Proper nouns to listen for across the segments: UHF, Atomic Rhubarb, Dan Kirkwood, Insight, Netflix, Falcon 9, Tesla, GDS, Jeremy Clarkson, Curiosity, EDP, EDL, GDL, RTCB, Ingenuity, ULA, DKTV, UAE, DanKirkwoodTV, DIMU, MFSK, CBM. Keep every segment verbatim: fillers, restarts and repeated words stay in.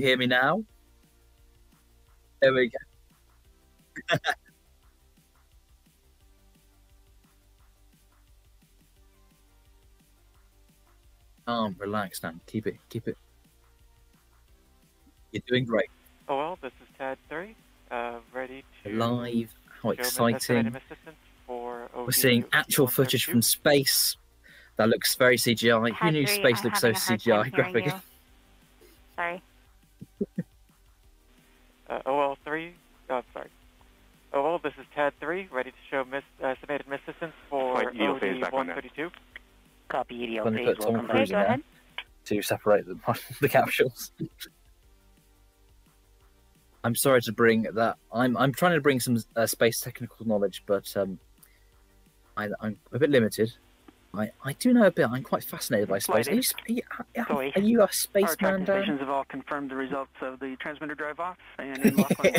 You hear me now? There we go. Calm, oh, relax, Dan. Keep it, keep it. You're doing great. Oh well, this is Tad Thury, uh, ready to live. How exciting! For We're seeing actual footage from space. That looks very C G I. Who knew space looks so C G I graphic? Sorry. uh, O L three. Oh, sorry. Oh well, this is Tad Thury, ready to show miss, uh, submitted assistance for O D one thirty-two. Copy E D L. I'm going to put Tom Cruise in there to separate the, the capsules. I'm sorry to bring that. I'm I'm trying to bring some uh, space technical knowledge, but um, I, I'm a bit limited. I, I do know a bit. I'm quite fascinated by space. Are you, are you, are you, are you a spaceman, Dan? Our stations have all confirmed the results of the transmitter drive off and in lock one.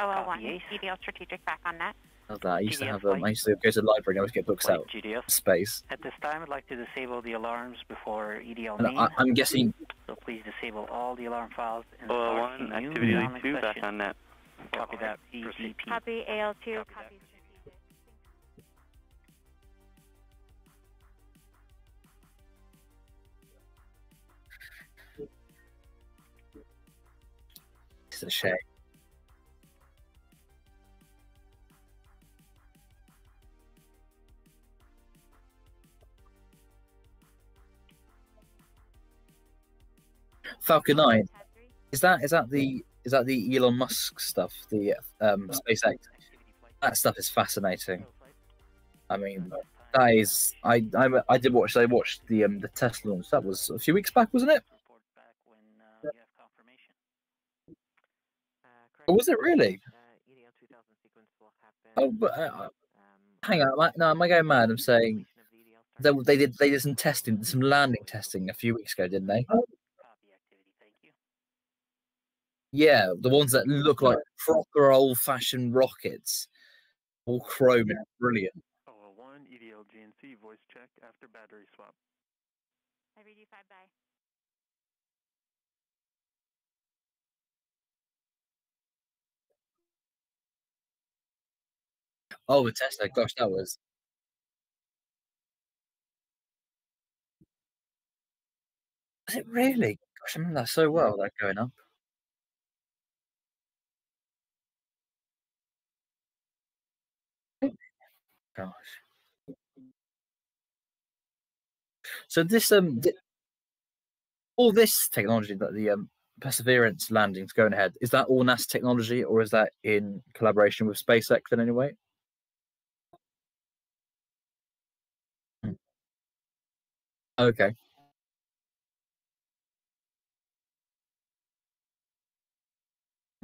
O L one, E D L strategic back on that. Love that. I used to have um, I used to go to the library and always get books out. G D S. Space. At this time, I'd like to disable the alarms before E D L main. I, I'm guessing. So please disable all the alarm files. O L one, activity two, back on that. Copy that. E D P. Copy A L two. Copy. It's a shame. Falcon nine, is that is that the is that the Elon Musk stuff, the um, SpaceX? That stuff is fascinating. I mean, that is I I, I did watch I watched the um, the test launch. That was a few weeks back, wasn't it? Or was it really? Oh, but uh, hang on, no, am I going mad? I'm saying they, they did they did some testing, some landing testing a few weeks ago, didn't they? Yeah, the ones that look like proper old-fashioned rockets, all chrome and brilliant. O L one, E D L G N C voice check after battery swap. I read you five by. Oh, the Tesla! Gosh, that was. Was it really? Gosh, I remember that so well. That going up. Gosh. So this um th all this technology that the um Perseverance landing's going ahead, is that all NASA technology, or is that in collaboration with SpaceX in any way? Okay.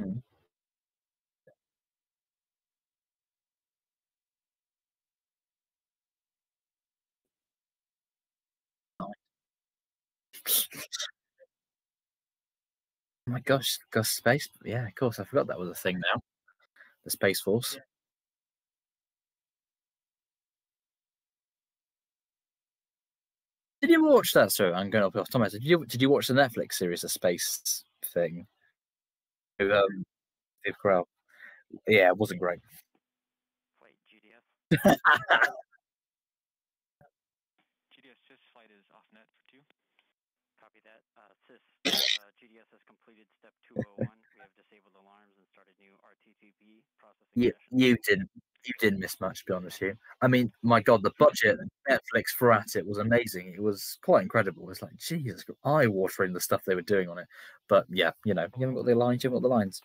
Hmm. Oh my gosh, gosh, space! Yeah, of course, I forgot that was a thing. Now, the Space Force. Yeah. Did you watch that? So I'm going off off Thomas. Did you did you watch the Netflix series, the space thing? With, um, Steve Carell. Yeah, it wasn't great. Wait, G D S. G D S has completed step two oh one. We have disabled alarms and started new R T C B processing. You, you didn't, you didn't miss much, to be honest with you. I mean, my God, the budget Netflix for at it was amazing. It was quite incredible. It's like Jesus, eye-watering the stuff they were doing on it. But yeah, you know, you haven't got the lines, you haven't got the lines.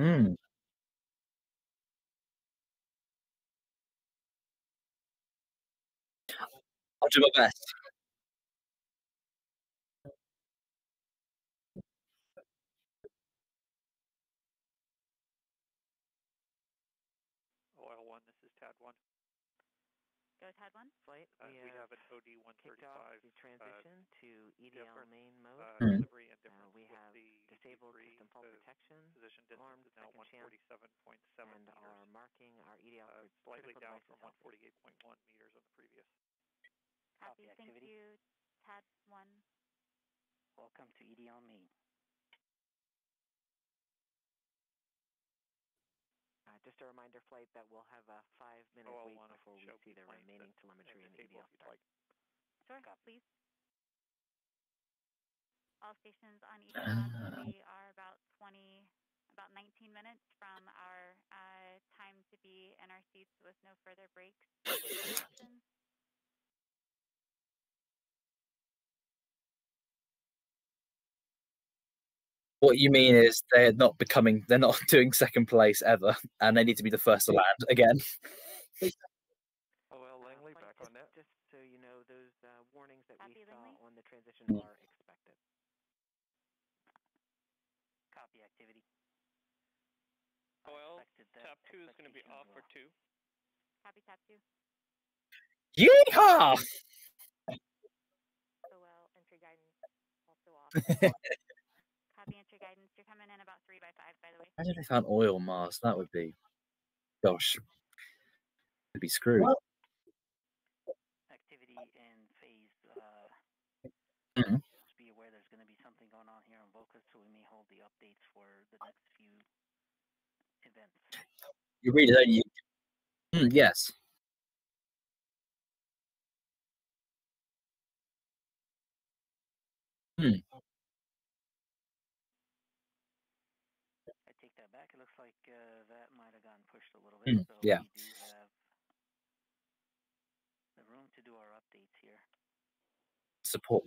Mm. I'll do my best. Oil one, this is Tad one. guys had one? Flight. We, uh, we have, have an O D one thirty-five. The transition uh, to E D L main mode. Uh, mm-hmm. uh, we have disabled system fault protection. Position distance is now one forty-seven point seven and meters. Are marking our E D L uh, slightly down from one forty-eight point one meters on the previous. Copy. Thank you. Tad one. Welcome to E D L main. Uh, just a reminder, flight, that we'll have a five-minute oh, wait before we see the remaining telemetry in the E D L start. Like. Sure, Copy. Please. All stations on E D L, we are about twenty, about nineteen minutes from our uh, time to be in our seats with no further breaks. What you mean is they're not becoming, they're not doing second place ever, and they need to be the first to land again. O L Langley, back on that. Just so you know, those uh, warnings that Copy we saw Langley? on the transition are expected. Copy activity. O L, tap two is going to be off for two. Copy tap two. Yeehaw! O L, entry guidance also off. Copy entry guidance. You're coming in about three by five, by the way. Imagine if I found oil, Mars. That would be, gosh, it'd be screwed. Activity in phase. Uh, mm-hmm. Just be aware there's going to be something going on here on Vulcan, so we may hold the updates for the next few events. You read it, don't you? Mm, yes. Hmm. Take that back. It looks like uh, that might have gotten pushed a little bit. Mm, so yeah. We do have the room to do our updates here. Support.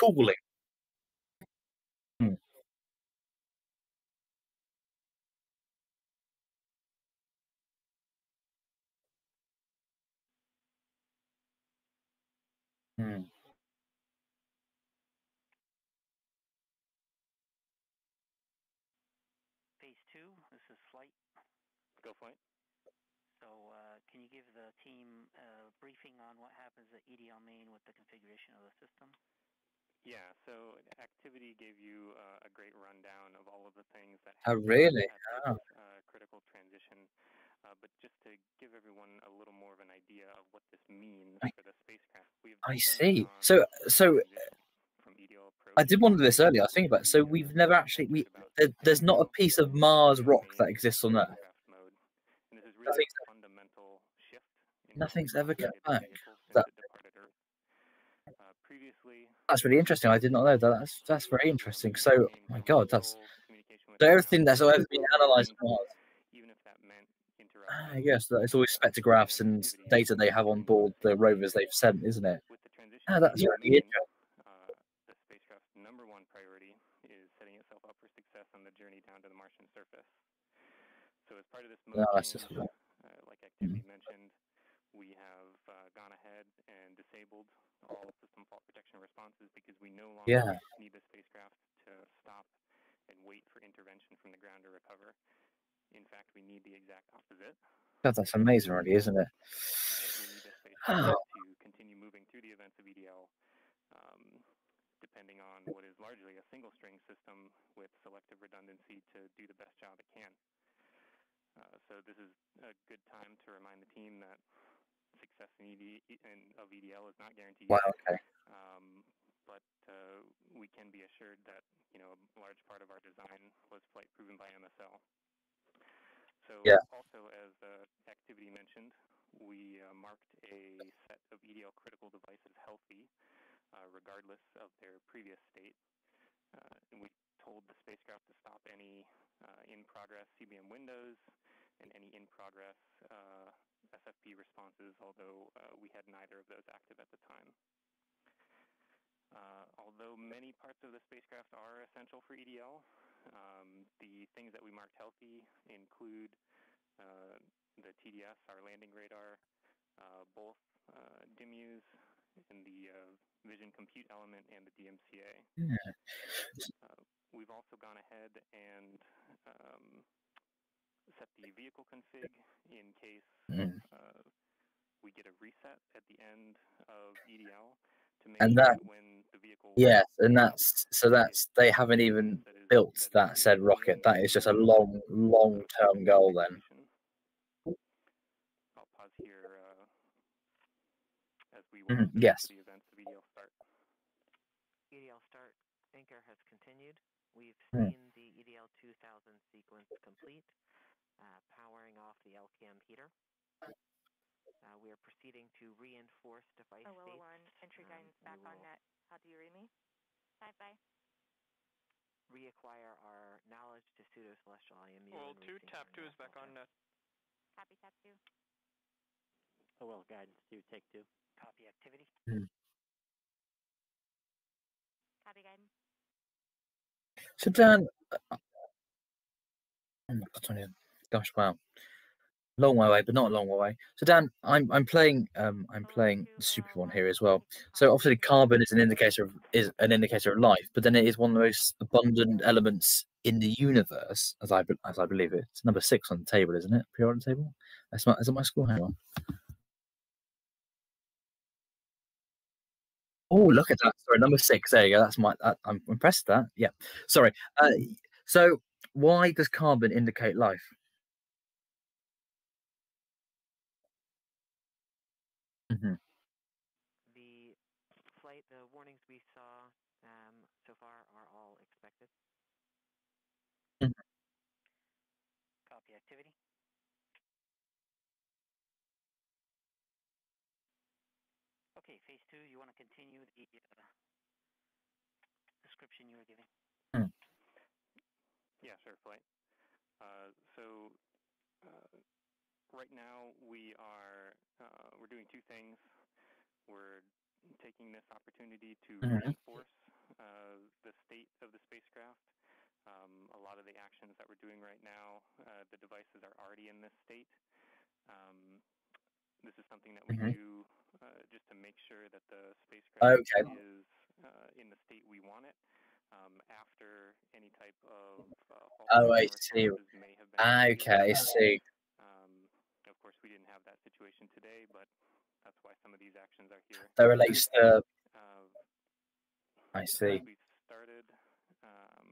Cooling. Mm. Mm. Two. This is flight. Go flight. So uh, can you give the team a briefing on what happens at E D L main with the configuration of the system? Yeah, so activity gave you uh, a great rundown of all of the things that happened. Oh, really? At this, uh, critical transition. Uh, but just to give everyone a little more of an idea of what this means I, for the spacecraft. We've I see. So, so... I did wonder this earlier. I think about it. So we've never actually we there, there's not a piece of Mars rock that exists on Earth. Nothing's, nothing's ever come back. That, that's really interesting. I did not know that. That's that's very interesting. So my God, that's so everything that's ever been analysed on Mars. Ah, yes, it's always spectrographs and data they have on board the rovers they've sent, isn't it? Ah, that's really interesting. Number one priority is setting itself up for success on the journey down to the Martian surface. So as part of this movement, no, that's just... uh, like activity mentioned, we have uh, gone ahead and disabled all system fault protection responses because we no longer yeah. need the spacecraft to stop and wait for intervention from the ground to recover. In fact, we need the exact opposite. God, that's amazing already, isn't it? We need the spacecraft to continue moving through the events of E D L. Um, depending on what is largely a single string system with selective redundancy to do the best job it can. Uh, so this is a good time to remind the team that success in E D, in, of E D L is not guaranteed. Wow, okay. um, but uh, we can be assured that, you know, a large part of our design was flight proven by M S L. So yeah. also, as the activity mentioned, we uh, marked a set of E D L critical devices healthy, Uh, regardless of their previous state. Uh, and we told the spacecraft to stop any uh, in-progress C B M windows and any in-progress uh, S F P responses, although uh, we had neither of those active at the time. Uh, although many parts of the spacecraft are essential for E D L, um, the things that we marked healthy include uh, the T D S, our landing radar, uh, both uh, D I M Us, and the uh, vision compute element and the D M C A. Yeah. Uh, we've also also gone ahead and um, set the vehicle config in case uh, we get a reset at the end of E D L. To make and that, when the vehicle yeah, and that's so that's they haven't even that built that said rocket. That is just a long, long-term goal. Then I'll pause here uh, as we wait mm-hmm. yes. for the events of E D L start. E D L start anchor has continued. We've seen mm. the E D L two thousand sequence complete, uh, powering off the L C M heater. Uh, we are proceeding to reinforce device states. Willow one, entry um, guidance back on net. How do you read me? Bye-bye. Reacquire our knowledge to pseudo-celestial I M U. World two, tap two is back on net. Copy, tap two. Oh, well, guidance two, take two. Copy activity. Mm. Copy guidance. So, Dan... Oh, my God, gosh, wow. Long way away, but not a long way away. So Dan, I'm I'm playing um I'm playing Super One here as well. So obviously carbon is an indicator of is an indicator of life, but then it is one of the most abundant elements in the universe, as I as I believe it. It's number six on the table, isn't it? Periodic table. That's my that's my score. Hang on. Oh, look at that! Sorry, number six. There you go. That's my. That, I'm impressed with that. Yeah. Sorry. Uh, so why does carbon indicate life? Mm-hmm. The flight, the warnings we saw um, so far are all expected. Mm-hmm. Copy activity. Okay, phase two, you want to continue the uh, description you were giving? Mm. Yeah, sure, flight. Uh, so, uh, right now, we are uh, we're doing two things. We're taking this opportunity to mm-hmm. reinforce uh, the state of the spacecraft. Um, a lot of the actions that we're doing right now, uh, the devices are already in this state. Um, this is something that we mm-hmm. do uh, just to make sure that the spacecraft okay. is uh, in the state we want it. Um, after any type of uh, oh, I see. May have been okay, I see. Um, Of course, we didn't have that situation today, but that's why some of these actions are here. That relates to... Uh, I see. We've started um,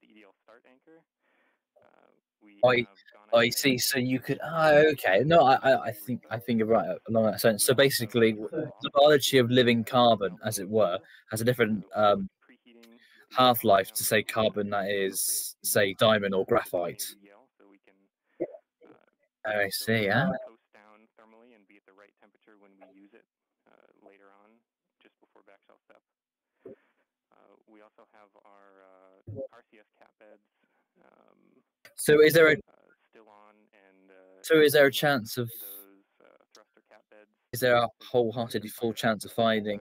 the E D L start anchor. Uh, we I, I see. So you could... Oh, okay. No, I, I think I think you're right along that sense. So basically, the biology of living carbon, as it were, has a different um, half-life to, say, carbon that is, say, diamond or graphite. I see, yeah. Coast down thermally and be at the right temperature when we use it uh, later on, just before back shelf step. Uh, we also have our uh, R C S cat beds. Um, so is there a uh, still on and uh, so is there a chance of those, uh, thruster cat beds? Is there a wholeheartedly full chance of finding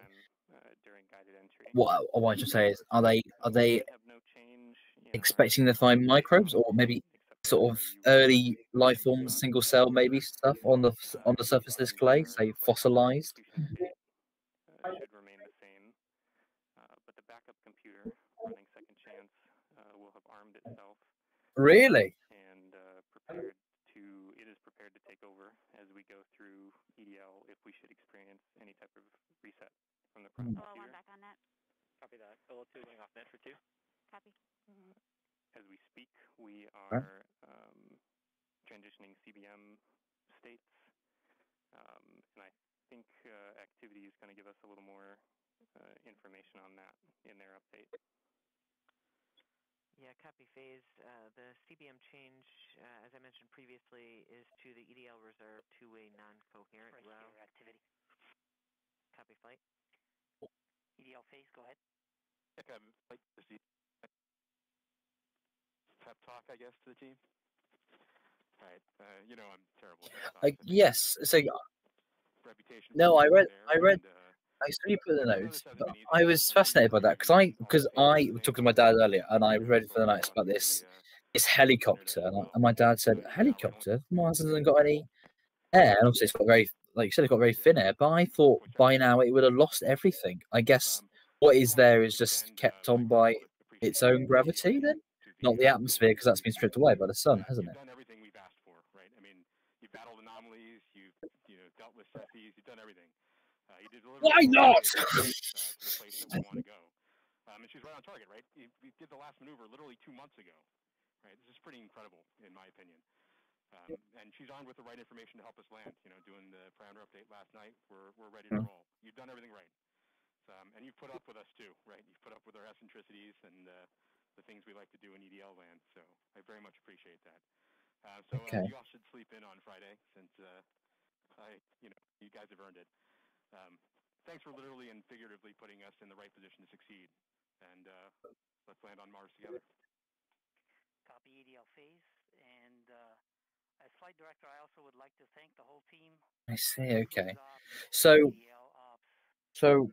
uh, during guided entry? What I want to say is, are they are they no change, you know, expecting to find microbes or maybe sort of early life forms, single cell maybe stuff on the on the surface of this clay, say fossilized. Uh, should remain the same, uh, but the backup computer running second chance uh, will have armed itself. Really? And uh, prepared to it is prepared to take over as we go through E D L if we should experience any type of reset from the front computer. L O one back on that. Copy that. L O two going off net for two. Copy. Mm-hmm. As we speak, we are um, transitioning C B M states, um, and I think uh, activity is going to give us a little more uh, information on that in their update. Yeah, copy phase. Uh, the C B M change, uh, as I mentioned previously, is to the E D L reserve to a non-coherent row activity. Copy flight. E D L phase, go ahead. Okay, I'm like to see. Pep talk, I guess, to the team. All right, uh, you know I'm terrible. Like uh, yes, so reputation. No, I read, I read, and, uh, I saw you put the notes. But I was fascinated by that because I because I was talking to my dad earlier and I read for the nights about this this helicopter and, I, and my dad said helicopter Mars hasn't got any air and obviously it's got very like you said it's got very thin air. But I thought by now it would have lost everything. I guess what is there is just kept on by its own gravity then? Not the atmosphere, because that's been stripped away by the sun, hasn't it? You've done everything we've asked for, right? I mean, you've battled anomalies, you've you know, dealt with S F Ps, you've done everything. Uh, you did Why not? To, uh, to the place that we want to go. Um, and she's right on target, right? You, you did the last maneuver literally two months ago, right? This is pretty incredible, in my opinion. Um, and she's armed with the right information to help us land. You know, doing the parameter update last night, we're we're ready to roll. You've done everything right, um, and you've put up with us too, right? You've put up with our eccentricities and uh, the things we like to do in E D L land. So I very much appreciate that. Uh, so okay. uh, you all should sleep in on Friday, since uh, I, you know, you guys have earned it. Um, thanks for literally and figuratively putting us in the right position to succeed, and uh, let's land on Mars together. Copy E D L phase and. Uh... As flight director, I also would like to thank the whole team. I see. Okay. So, so.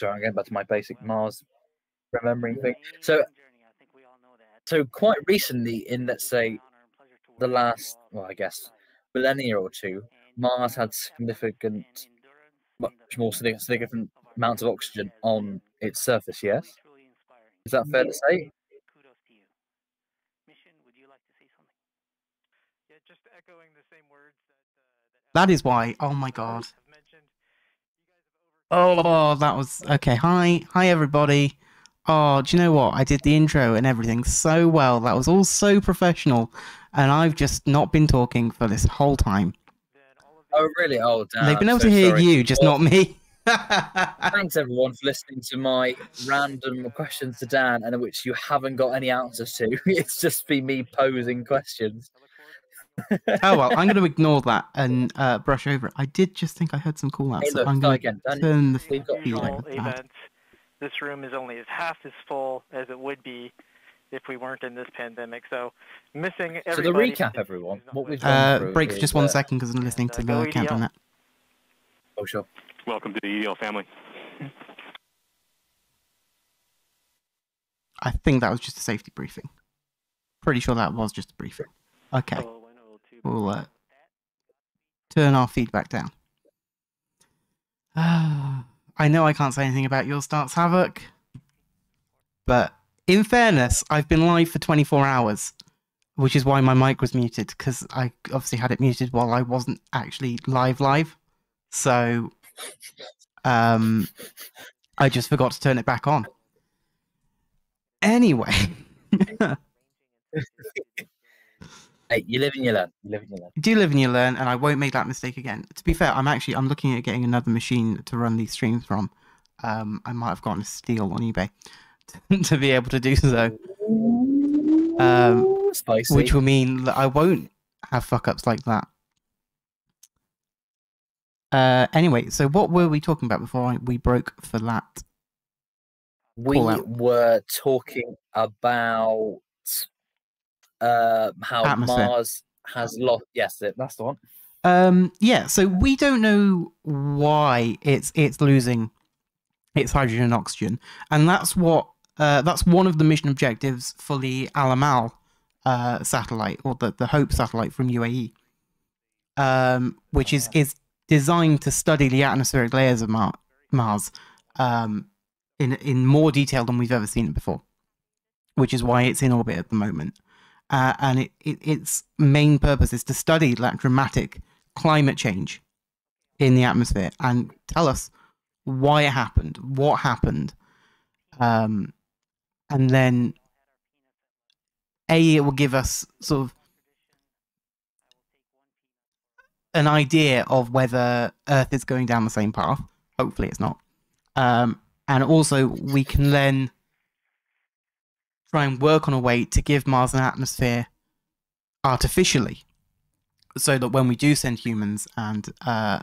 Sorry, I'm going back to my basic Mars remembering thing. So, so quite recently, in let's say the last, well, I guess millennia or two, Mars had significant, much more significant amounts of oxygen on its surface. Yes, is that fair to say? Echoing the same words that, uh, that, that is why. Oh my god. Oh, that was okay. Hi, hi everybody. Oh, do you know what? I did the intro and everything so well. That was all so professional, and I've just not been talking for this whole time. Oh really? Oh damn. They've been able so to hear sorry. you, just well, not me. Thanks everyone for listening to my random questions to Dan, and which you haven't got any answers to. It's just been me posing questions. Oh well, I'm going to ignore that and uh, brush over it. I did just think I heard some call outs. Hey, so look, I'm going again, to turn the feed events. This room is only as half as full as it would be if we weren't in this pandemic. So missing everybody. So the recap, everyone. What we've uh, gone break for just one uh, second because I'm listening and, uh, to the count on it. Oh sure. Welcome to the E D L family. I think that was just a safety briefing. Pretty sure that was just a briefing. Okay. Oh. We'll uh, turn our feedback down. Uh, I know I can't say anything about your starts, Havoc, but in fairness, I've been live for twenty-four hours, which is why my mic was muted, because I obviously had it muted while I wasn't actually live live. So um, I just forgot to turn it back on. Anyway. Hey, you live and you learn. You live and you learn. Do live and you learn, and I won't make that mistake again. To be fair, I'm actually I'm looking at getting another machine to run these streams from. Um, I might have gotten a steal on eBay to, to be able to do so, um, Spicy. Which will mean that I won't have fuck ups like that. Uh, anyway, so what were we talking about before I, we broke for that? We were talking about. Uh, how atmosphere. Mars has lost. Yes, that's the one. Um, yeah, so we don't know why it's it's losing its hydrogen and oxygen, and that's what uh, that's one of the mission objectives for the Al Amal uh, satellite, or the the Hope satellite from U A E, um, which is is designed to study the atmospheric layers of Mar Mars um, in in more detail than we've ever seen it before, which is why it's in orbit at the moment. Uh, and it, it, its main purpose is to study that dramatic climate change in the atmosphere and tell us why it happened, what happened. Um, and then, A, it will give us sort of an idea of whether Earth is going down the same path. Hopefully it's not. Um, and also, we can then try and work on a way to give Mars an atmosphere artificially, so that when we do send humans and uh,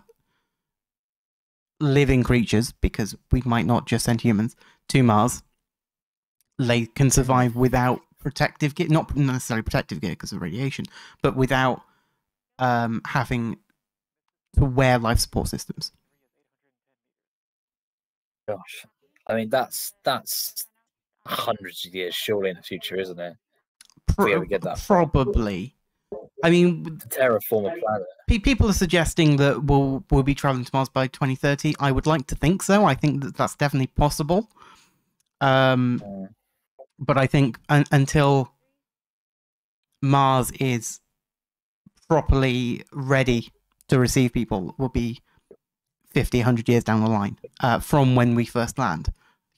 living creatures, because we might not just send humans to Mars, they can survive without protective gear, not necessarily protective gear because of radiation, but without um, having to wear life support systems. Gosh, I mean, that's that's. Hundreds of years, surely, in the future, isn't it? Pro yeah, we get that probably. I mean, the terraform a planet. People are suggesting that we'll we'll be traveling to Mars by twenty thirty. I would like to think so. I think that that's definitely possible. Um, yeah. but I think un until Mars is properly ready to receive people will be fifty, a hundred years down the line uh, from when we first land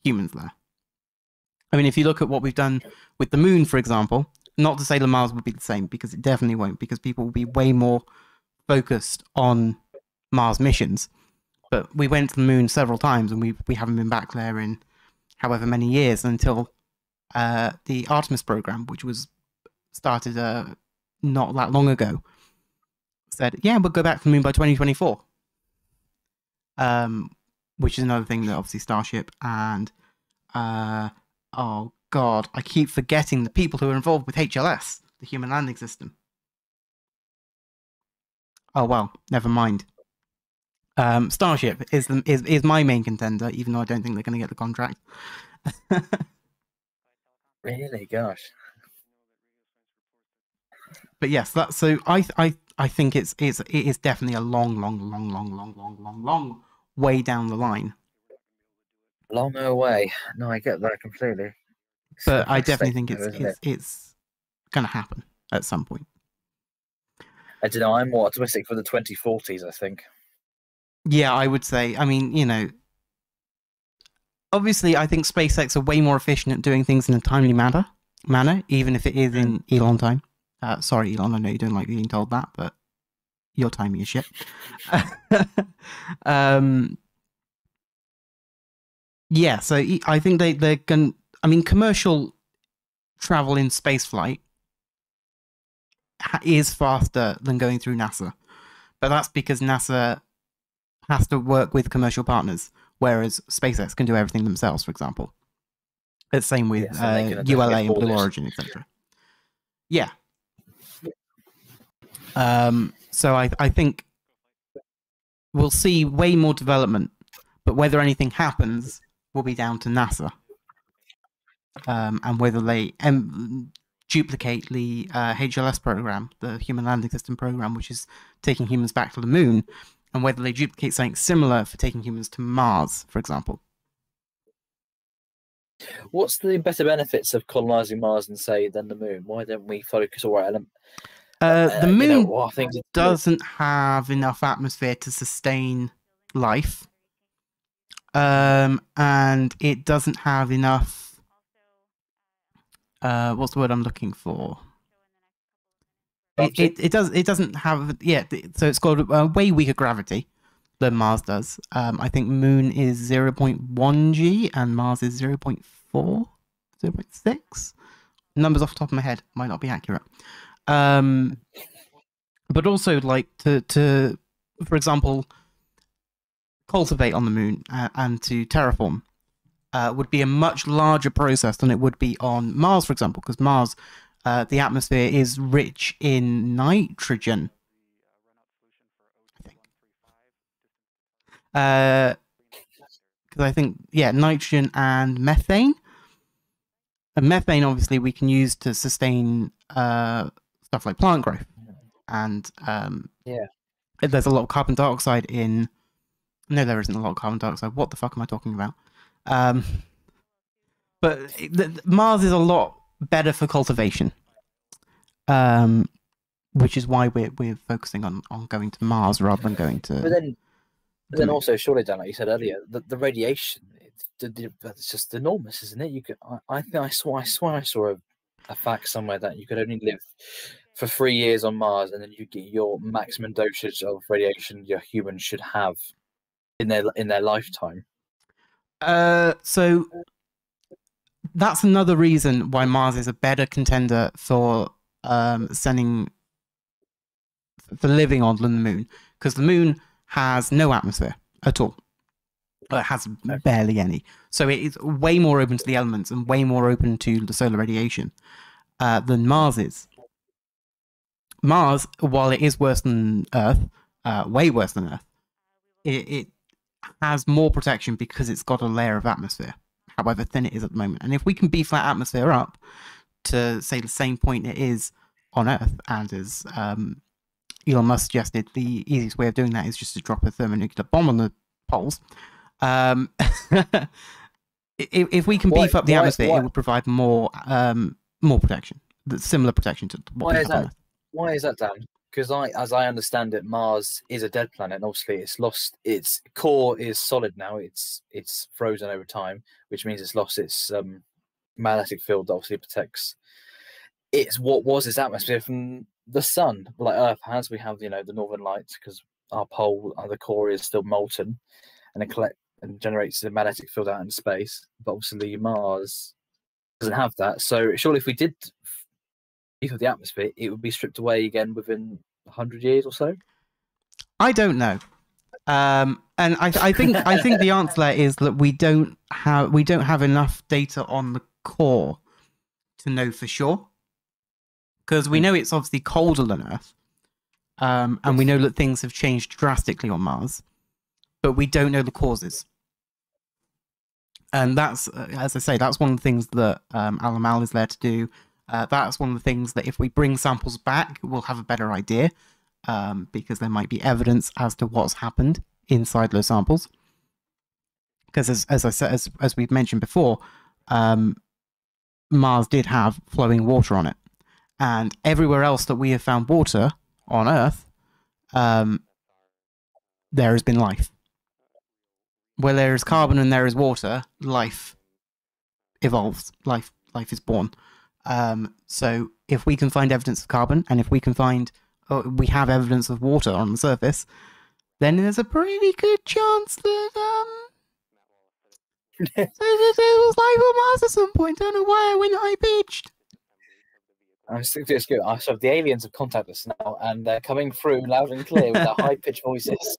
humans there. I mean, if you look at what we've done with the moon, for example, not to say that Mars will be the same, because it definitely won't, because people will be way more focused on Mars missions. But we went to the moon several times, and we, we haven't been back there in however many years, until uh, the Artemis program, which was started uh, not that long ago, said, yeah, we'll go back to the moon by twenty twenty-four. Um, which is another thing that obviously Starship and... Uh, oh God, I keep forgetting the people who are involved with H L S, the Human Landing System. Oh well, never mind. Um, Starship is, the, is is my main contender, even though I don't think they're going to get the contract. Really, gosh. But yes, that. So I I I think it's it's it is definitely a long, long, long, long, long, long, long, long way down the line. Long away. No, I get that completely. It's but I definitely think it's though, it's, it? it's going to happen at some point. I don't know. I'm more optimistic for the twenty forties, I think. Yeah, I would say. I mean, you know, obviously, I think SpaceX are way more efficient at doing things in a timely manner, manner, even if it is in Elon time. Uh, sorry, Elon. I know you don't like being told that, but your timing is shit. um. Yeah, so I think they, they're going to... I mean, commercial travel in spaceflight is faster than going through NASA. But that's because NASA has to work with commercial partners, whereas SpaceX can do everything themselves, for example. It's the same with yeah, so uh, U L A and Blue Origin, et cetera. Yeah. Um, so I, I think we'll see way more development, but whether anything happens... will be down to NASA, um, and whether they um, duplicate the uh, H L S program, the Human Landing System program, which is taking humans back to the moon, and whether they duplicate something similar for taking humans to Mars, for example. What's the better benefits of colonizing Mars and say than the moon? Why don't we focus all right? Uh, the uh, moon you know, well, doesn't have enough atmosphere to sustain life. Um, and it doesn't have enough, uh, what's the word I'm looking for? It, it, it, does, it doesn't have, yeah, so it's got a way weaker gravity than Mars does. Um, I think Moon is zero point one G and Mars is zero point four, zero point six. Numbers off the top of my head might not be accurate. Um, but also, like, to, to for example... cultivate on the moon uh, and to terraform uh, would be a much larger process than it would be on Mars, for example, because Mars, uh, the atmosphere is rich in nitrogen. I think. Because uh, I think, yeah, nitrogen and methane. And methane, obviously, we can use to sustain uh, stuff like plant growth. And um, yeah, there's a lot of carbon dioxide in... No, there isn't a lot of carbon dioxide. What the fuck am I talking about? Um, but the, Mars is a lot better for cultivation, um, which is why we're we're focusing on, on going to Mars rather than going to. But then, but then also, surely, Dan, like you said earlier, the, the radiation it's just enormous, isn't it? You could, I, I think I saw, I swear, I saw a, a fact somewhere that you could only live for three years on Mars, and then you get your maximum dosage of radiation your human should have. In their in their lifetime, uh, so that's another reason why Mars is a better contender for um, sending for living on than the Moon, because the Moon has no atmosphere at all. It has barely any, so it is way more open to the elements and way more open to the solar radiation uh, than Mars is. Mars, while it is worse than Earth, uh, way worse than Earth, it, it has more protection because it's got a layer of atmosphere, however thin it is at the moment. And if we can beef that atmosphere up to, say, the same point it is on Earth, and as um, Elon Musk suggested, the easiest way of doing that is just to drop a thermonuclear bomb on the poles, um, if, if we can why, beef up the why, atmosphere, why? it would provide more um, more protection, similar protection to what we have on Earth. Why is that, Dan? Because I, as I understand it, Mars is a dead planet, and obviously it's lost. Its core is solid now. It's it's frozen over time, which means it's lost its um, magnetic field that obviously protects it's what was its atmosphere from the sun, like Earth has. We have, you know, the northern lights because our pole, the core is still molten, and it collect and generates the magnetic field out in space. But obviously Mars doesn't have that. So surely if we did of the atmosphere, it would be stripped away again within a hundred years or so. I don't know, um, and I, I think I think the answer is that we don't have we don't have enough data on the core to know for sure, because we know it's obviously colder than Earth, um, and we know that things have changed drastically on Mars, but we don't know the causes. And that's, as I say, that's one of the things that um, Al Amal is there to do. Uh, that's one of the things that if we bring samples back, we'll have a better idea, um, because there might be evidence as to what's happened inside those samples. Because as, as I said, as, as we've mentioned before, um, Mars did have flowing water on it, and everywhere else that we have found water on Earth, um, there has been life. Where there is carbon and there is water, life evolves. Life, life is born. Um, so if we can find evidence of carbon, and if we can find, oh, we have evidence of water on the surface, then there's a pretty good chance that um, there was life on Mars at some point. Don't know why I went high pitched. I'm still just good. So the aliens have contacted us now, and they're coming through loud and clear with their high pitched voices.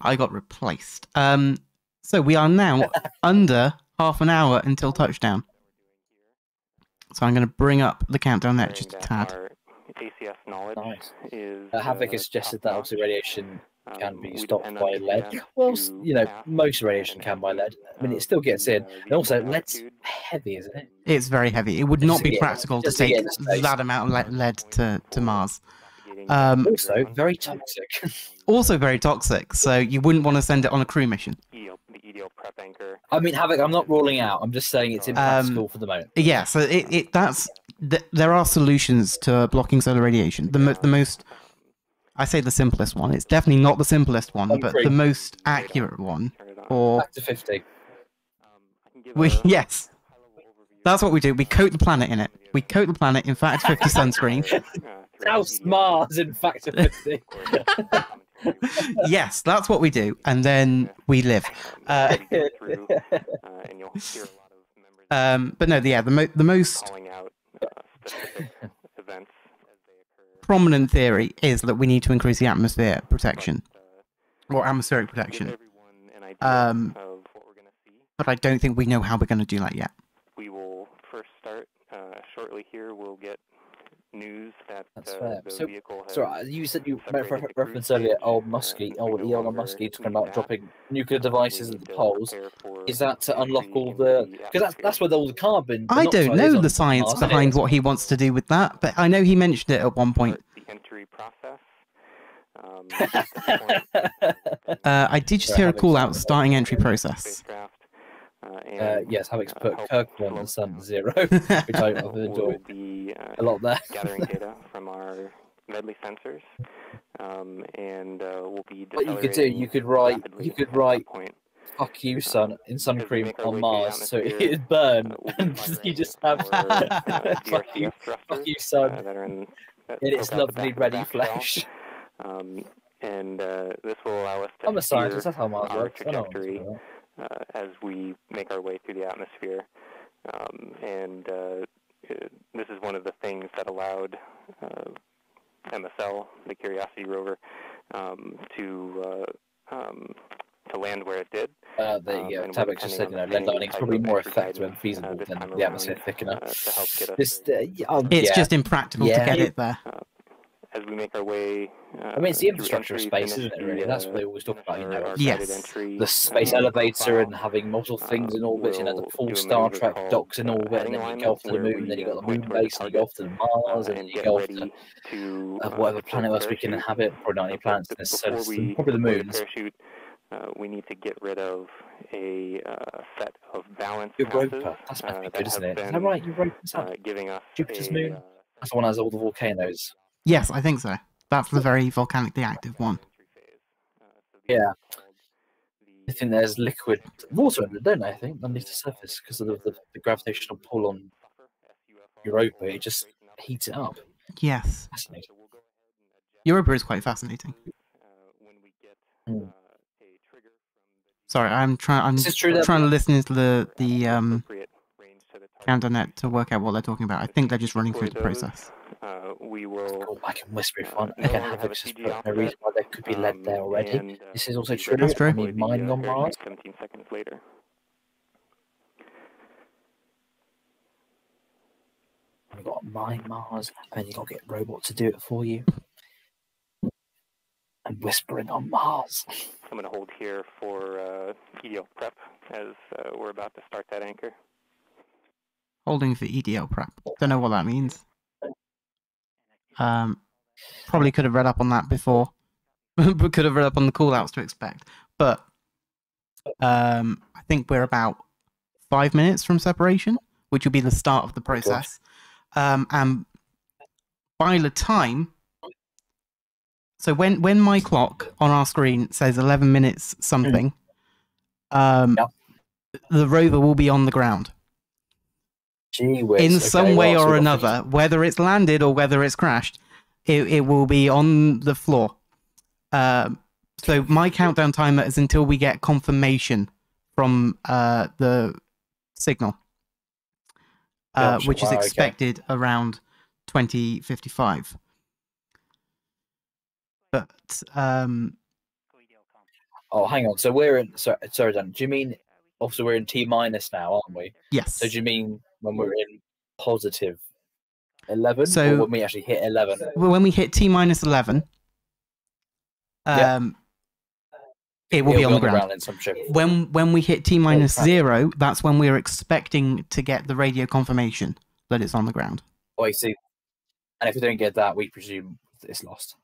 I got replaced. Um, so we are now under half an hour until touchdown. So I'm going to bring up the countdown there just a tad. A C S knowledge nice. is, uh, Havoc has suggested that obviously radiation um, can be stopped by lead. Well, you know, most radiation can by lead. I mean, it still gets in. And also, lead's heavy, isn't it? It's very heavy. It would just not be practical to take to that amount of lead to, to Mars. Um, also, very toxic. Also very toxic, so you wouldn't want to send it on a crew mission. I mean, Havoc, I'm not ruling out. I'm just saying it's impractical um, for the moment. Yeah, so it, it that's th there are solutions to blocking solar radiation. The mo the most, I say the simplest one. It's definitely not the simplest one, but the most accurate one. Or back to fifty. We yes, that's what we do. We coat the planet in it. We coat the planet in factor fifty sunscreen. House Mars in factor fifty. Yes, that's what we do, and then we live. Uh, um, but no, the, yeah, the, mo the most prominent theory is that we need to increase the atmosphere protection, or atmospheric protection. Um, but I don't think we know how we're going to do that yet. We will first start uh, shortly. Here we'll get news that that's uh, fair. The so, vehicle has sorry, you said you referenced earlier old Muskie, old Elon Musk talking about dropping nuclear devices at the poles. Is that to unlock all the? Because that's that's where all the carbon. I don't know the science behind what he wants to do with that, but I know he mentioned it at one point. The entry process. Um, uh, I did just hear a call out starting entry process. Uh, uh, yes, Havoc's put uh, Kirkwood on Sun Zero, which I adore the, uh, a lot there. Gathering data from our Medley sensors, um, and uh, we'll be. What you could do, you could write, you could write, "Fuck you, sun" in sun cream on Mars, so it'd burn. Uh, you just have or, uh, "Fuck you, fuck you, sun," uh, that are in, that and it's lovely ready flash. Um, and uh, this will allow us to. I'm a scientist. That's how Mars works. Trajectory. I know. Uh, as we make our way through the atmosphere, um, and uh, it, this is one of the things that allowed uh, M S L, the Curiosity rover, um, to uh, um, to land where it did. Uh, the um, Tabak just said, you know, land landing is probably more effective and feasible uh, than the atmosphere thick enough. Uh, to help get us this, uh, um, it's yeah. just impractical yeah. to get it there. Uh, As we make our way, uh, I mean, it's the infrastructure of space, isn't it? Really, that's what they always talk about. You know, yes, the space elevator and having multiple things in orbit. You know, the full Star Trek docks in orbit, and then you go off to the moon, then you got the moon base, and you go off to Mars, and you go off to whatever planet else we can inhabit. Probably not any planets in this system. Probably the moons. Uh, we need to get rid of a uh, set of balance passes uh, that's pretty good, that isn't it? Been, is that right? Europa, is that uh, giving us Jupiter's a, moon? Uh, that's the one that has all the volcanoes. Yes, I think so. That's the very volcanically active one. Yeah. I think there's liquid water in it, don't I, I think, underneath the surface, because of the, the, the gravitational pull on Europa. It just heats it up. Yes. Fascinating. Europa is quite fascinating. Mm. Sorry, I'm trying. I'm true, trying to listen into the the um, CamdaNet to work out what they're talking about. I think they're just running through the process. Uh, we will go back and whisper if uh, I can have access, but no reason why there could be lead there already. And, uh, this is also true. That's true. I mean, mining on Mars. Seventeen seconds later. You've got to mine Mars, and you've got to get robots to do it for you. And whispering on Mars. I'm going to hold here for uh, E D L prep as uh, we're about to start that anchor. Holding for E D L prep. Don't know what that means. Um, probably could have read up on that before. Could have read up on the call outs to expect. But um, I think we're about five minutes from separation, which will be the start of the process. Um, and by the time, so when when my clock on our screen says eleven minutes something, um, yep. the rover will be on the ground. Gee whiz. In okay, some way well, or another, whether it's landed or whether it's crashed, it, it will be on the floor. Uh, so my countdown timer is until we get confirmation from uh, the signal, uh, gotcha. which wow, is expected okay. around twenty fifty-five. But um, oh, hang on. So we're in. Sorry, sorry, Dan. Do you mean? Obviously, we're in T minus now, aren't we? Yes. So do you mean when we're in positive eleven, so or when we actually hit eleven? Well, when we hit T minus eleven, um, yeah. it will be on, be on the ground. ground in some shape. When when we hit T minus oh, zero, that's when we're expecting to get the radio confirmation that it's on the ground. Oh, I see. And if we don't get that, we presume it's lost.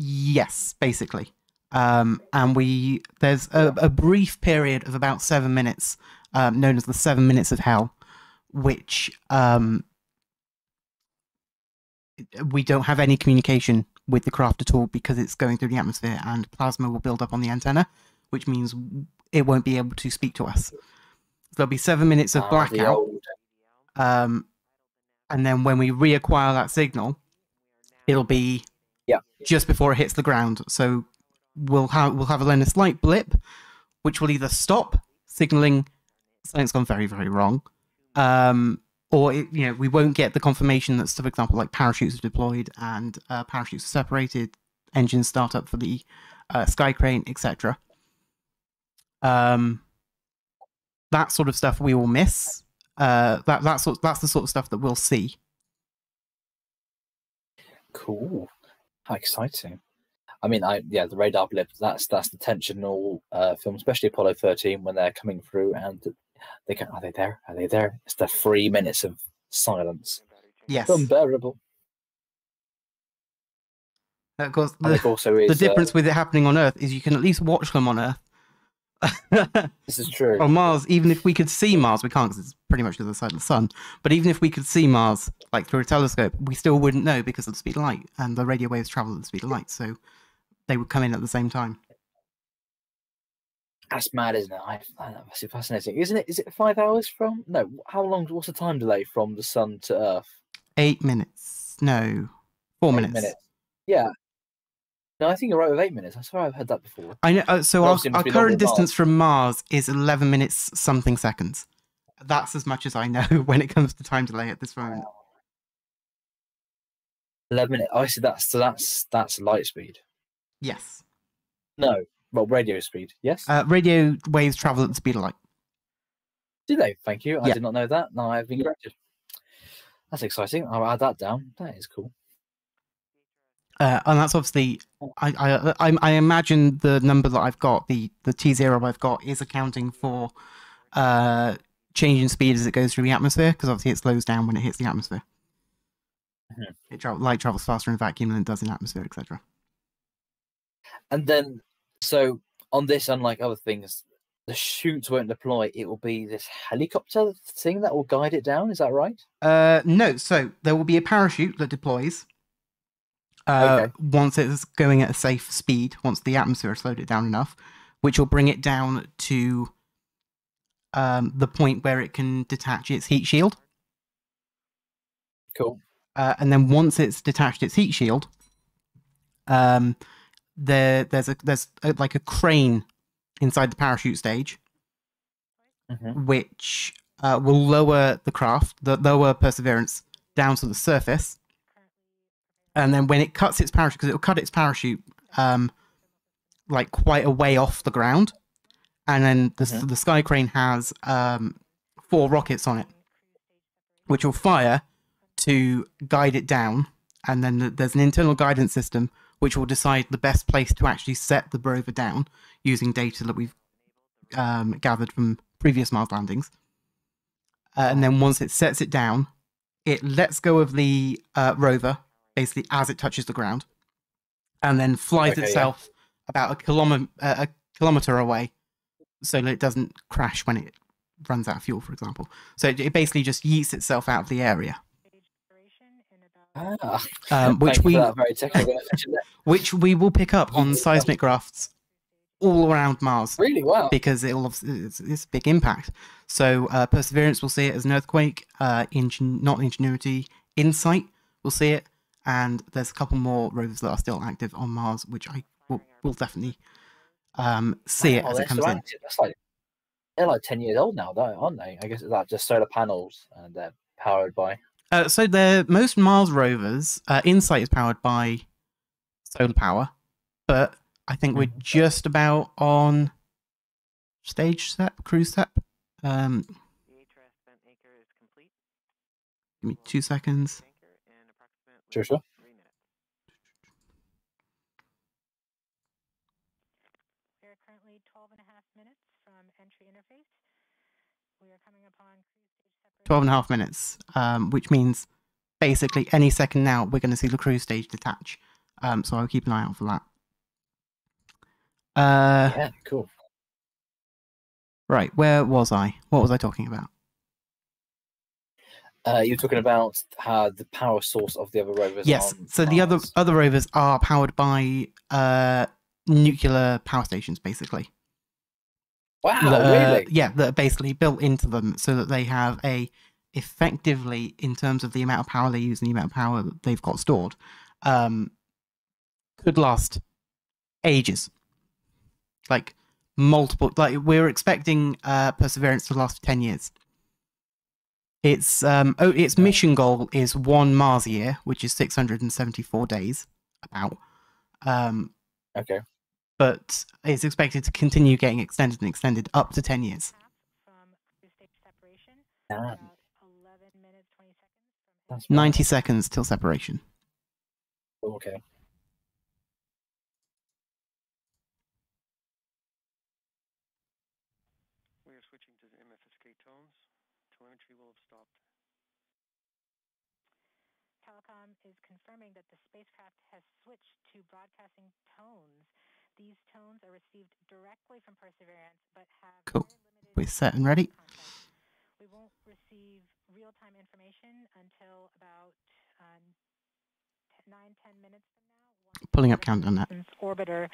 Yes, basically. Um, and we there's a, a brief period of about seven minutes, um, known as the seven minutes of hell, which um, we don't have any communication with the craft at all because it's going through the atmosphere and plasma will build up on the antenna, which means it won't be able to speak to us. There'll be seven minutes of blackout, um, and then when we reacquire that signal, it'll be yeah just before it hits the ground. So We'll have we'll have a slight blip, which will either stop signaling something's gone very very wrong, um, or it, you know we won't get the confirmation that, for example, like parachutes are deployed and uh, parachutes are separated, engines start up for the uh, sky crane, et cetera. Um, that sort of stuff we will miss. Uh, that that's sort that's the sort of stuff that we'll see. Cool, how exciting. I mean, I yeah, the radar blip. That's that's the tensional uh, film, especially Apollo thirteen, when they're coming through and they go, "Are they there? Are they there?" It's the three minutes of silence. Yes, it's unbearable. Of course, the, also is, the difference uh, with it happening on Earth is you can at least watch them on Earth. This is true. On Mars, even if we could see Mars, we can't because it's pretty much the other side of the sun. But even if we could see Mars, like through a telescope, we still wouldn't know because of the speed of light, and the radio waves travel at the speed of light, so they would come in at the same time. That's mad, isn't it? I find that massive fascinating. Isn't it? Is it five hours from? No. How long? What's the time delay from the sun to Earth? Eight minutes. No, four eight minutes. minutes. Yeah. No, I think you're right with eight minutes. I'm sorry, I've heard that before. I know. Uh, so our, our current distance Mars. from Mars is eleven minutes something seconds. That's as much as I know when it comes to time delay at this moment. Wow. Eleven minutes. I see. That's so. That's that's light speed. Yes. No. Well, radio speed. Yes. Uh, radio waves travel at the speed of light. Do they? Thank you. I yeah. did not know that. No, I've been corrected. That's exciting. I'll add that down. That is cool. Uh, and that's obviously. I, I I I imagine the number that I've got, the the T zero I've got, is accounting for uh, change in speed as it goes through the atmosphere, because obviously it slows down when it hits the atmosphere. Mm-hmm. It tra light travels faster in vacuum than it does in atmosphere, et cetera. And then, so on this, unlike other things, the chutes won't deploy. It will be this helicopter thing that will guide it down. Is that right? Uh, no. So there will be a parachute that deploys uh, okay. once it's going at a safe speed, once the atmosphere has slowed it down enough, which will bring it down to um, the point where it can detach its heat shield. Cool. Uh, and then once it's detached its heat shield, um, there there's a there's a, like a crane inside the parachute stage, mm-hmm. which uh, will lower the craft, the lower Perseverance down to the surface, and then when it cuts its parachute, because it will cut its parachute um, like quite a way off the ground, and then the, mm-hmm. the sky crane has um, four rockets on it, which will fire to guide it down, and then there's an internal guidance system which will decide the best place to actually set the rover down using data that we've um, gathered from previous Mars landings. Uh, and then once it sets it down, it lets go of the uh, rover basically as it touches the ground, and then flies okay, itself yeah. about a kilometer uh, a kilometer away, so that it doesn't crash when it runs out of fuel, for example. So it basically just yeets itself out of the area. Ah, um, which we very which we will pick up on seismic grafts all around Mars. Really? Wow! Because it'll it's, it's a big impact. So uh, Perseverance will see it as an earthquake. Uh, Ingen not Ingenuity, Insight will see it, and there's a couple more rovers that are still active on Mars, which I will, will definitely um, see wow, it as it comes so in. That's like, they're like ten years old now, though, aren't they? I guess it's like just solar panels, and they're powered by. Uh, so the most Mars rovers, uh, Insight is powered by solar power, but I think we're just about on stage step, cruise step. Um, give me two seconds. Sure, sure. We are currently twelve and a half minutes from entry interface. We are coming upon twelve and a half minutes, um, which means basically any second now we're going to see the cruise stage detach. Um, so I'll keep an eye out for that. Uh, yeah, cool. Right, where was I? What was I talking about? Uh, you're talking about uh, the power source of the other rovers. Yes, so Mars. the other other rovers are powered by uh, nuclear power stations, basically. Wow, that, really? Uh, yeah, that are basically built into them so that they have a, effectively, in terms of the amount of power they use and the amount of power that they've got stored, um, could last ages. Like, multiple, like, we're expecting uh, Perseverance to last for ten years. Its, um, oh, its mission goal is one Mars year, which is six hundred seventy-four days, about. Um, okay. But it's expected to continue getting extended and extended up to ten years. Damn. ninety seconds till separation. Okay. We are switching to the M F S K tones. Telemetry will have stopped. Telecom is confirming that the spacecraft has switched to broadcasting tones. These tones are received directly from Perseverance, but have cool. We're set and ready. Content. We won't receive real-time information until about um, nine, ten minutes from now. Pulling up count on that. Orbiter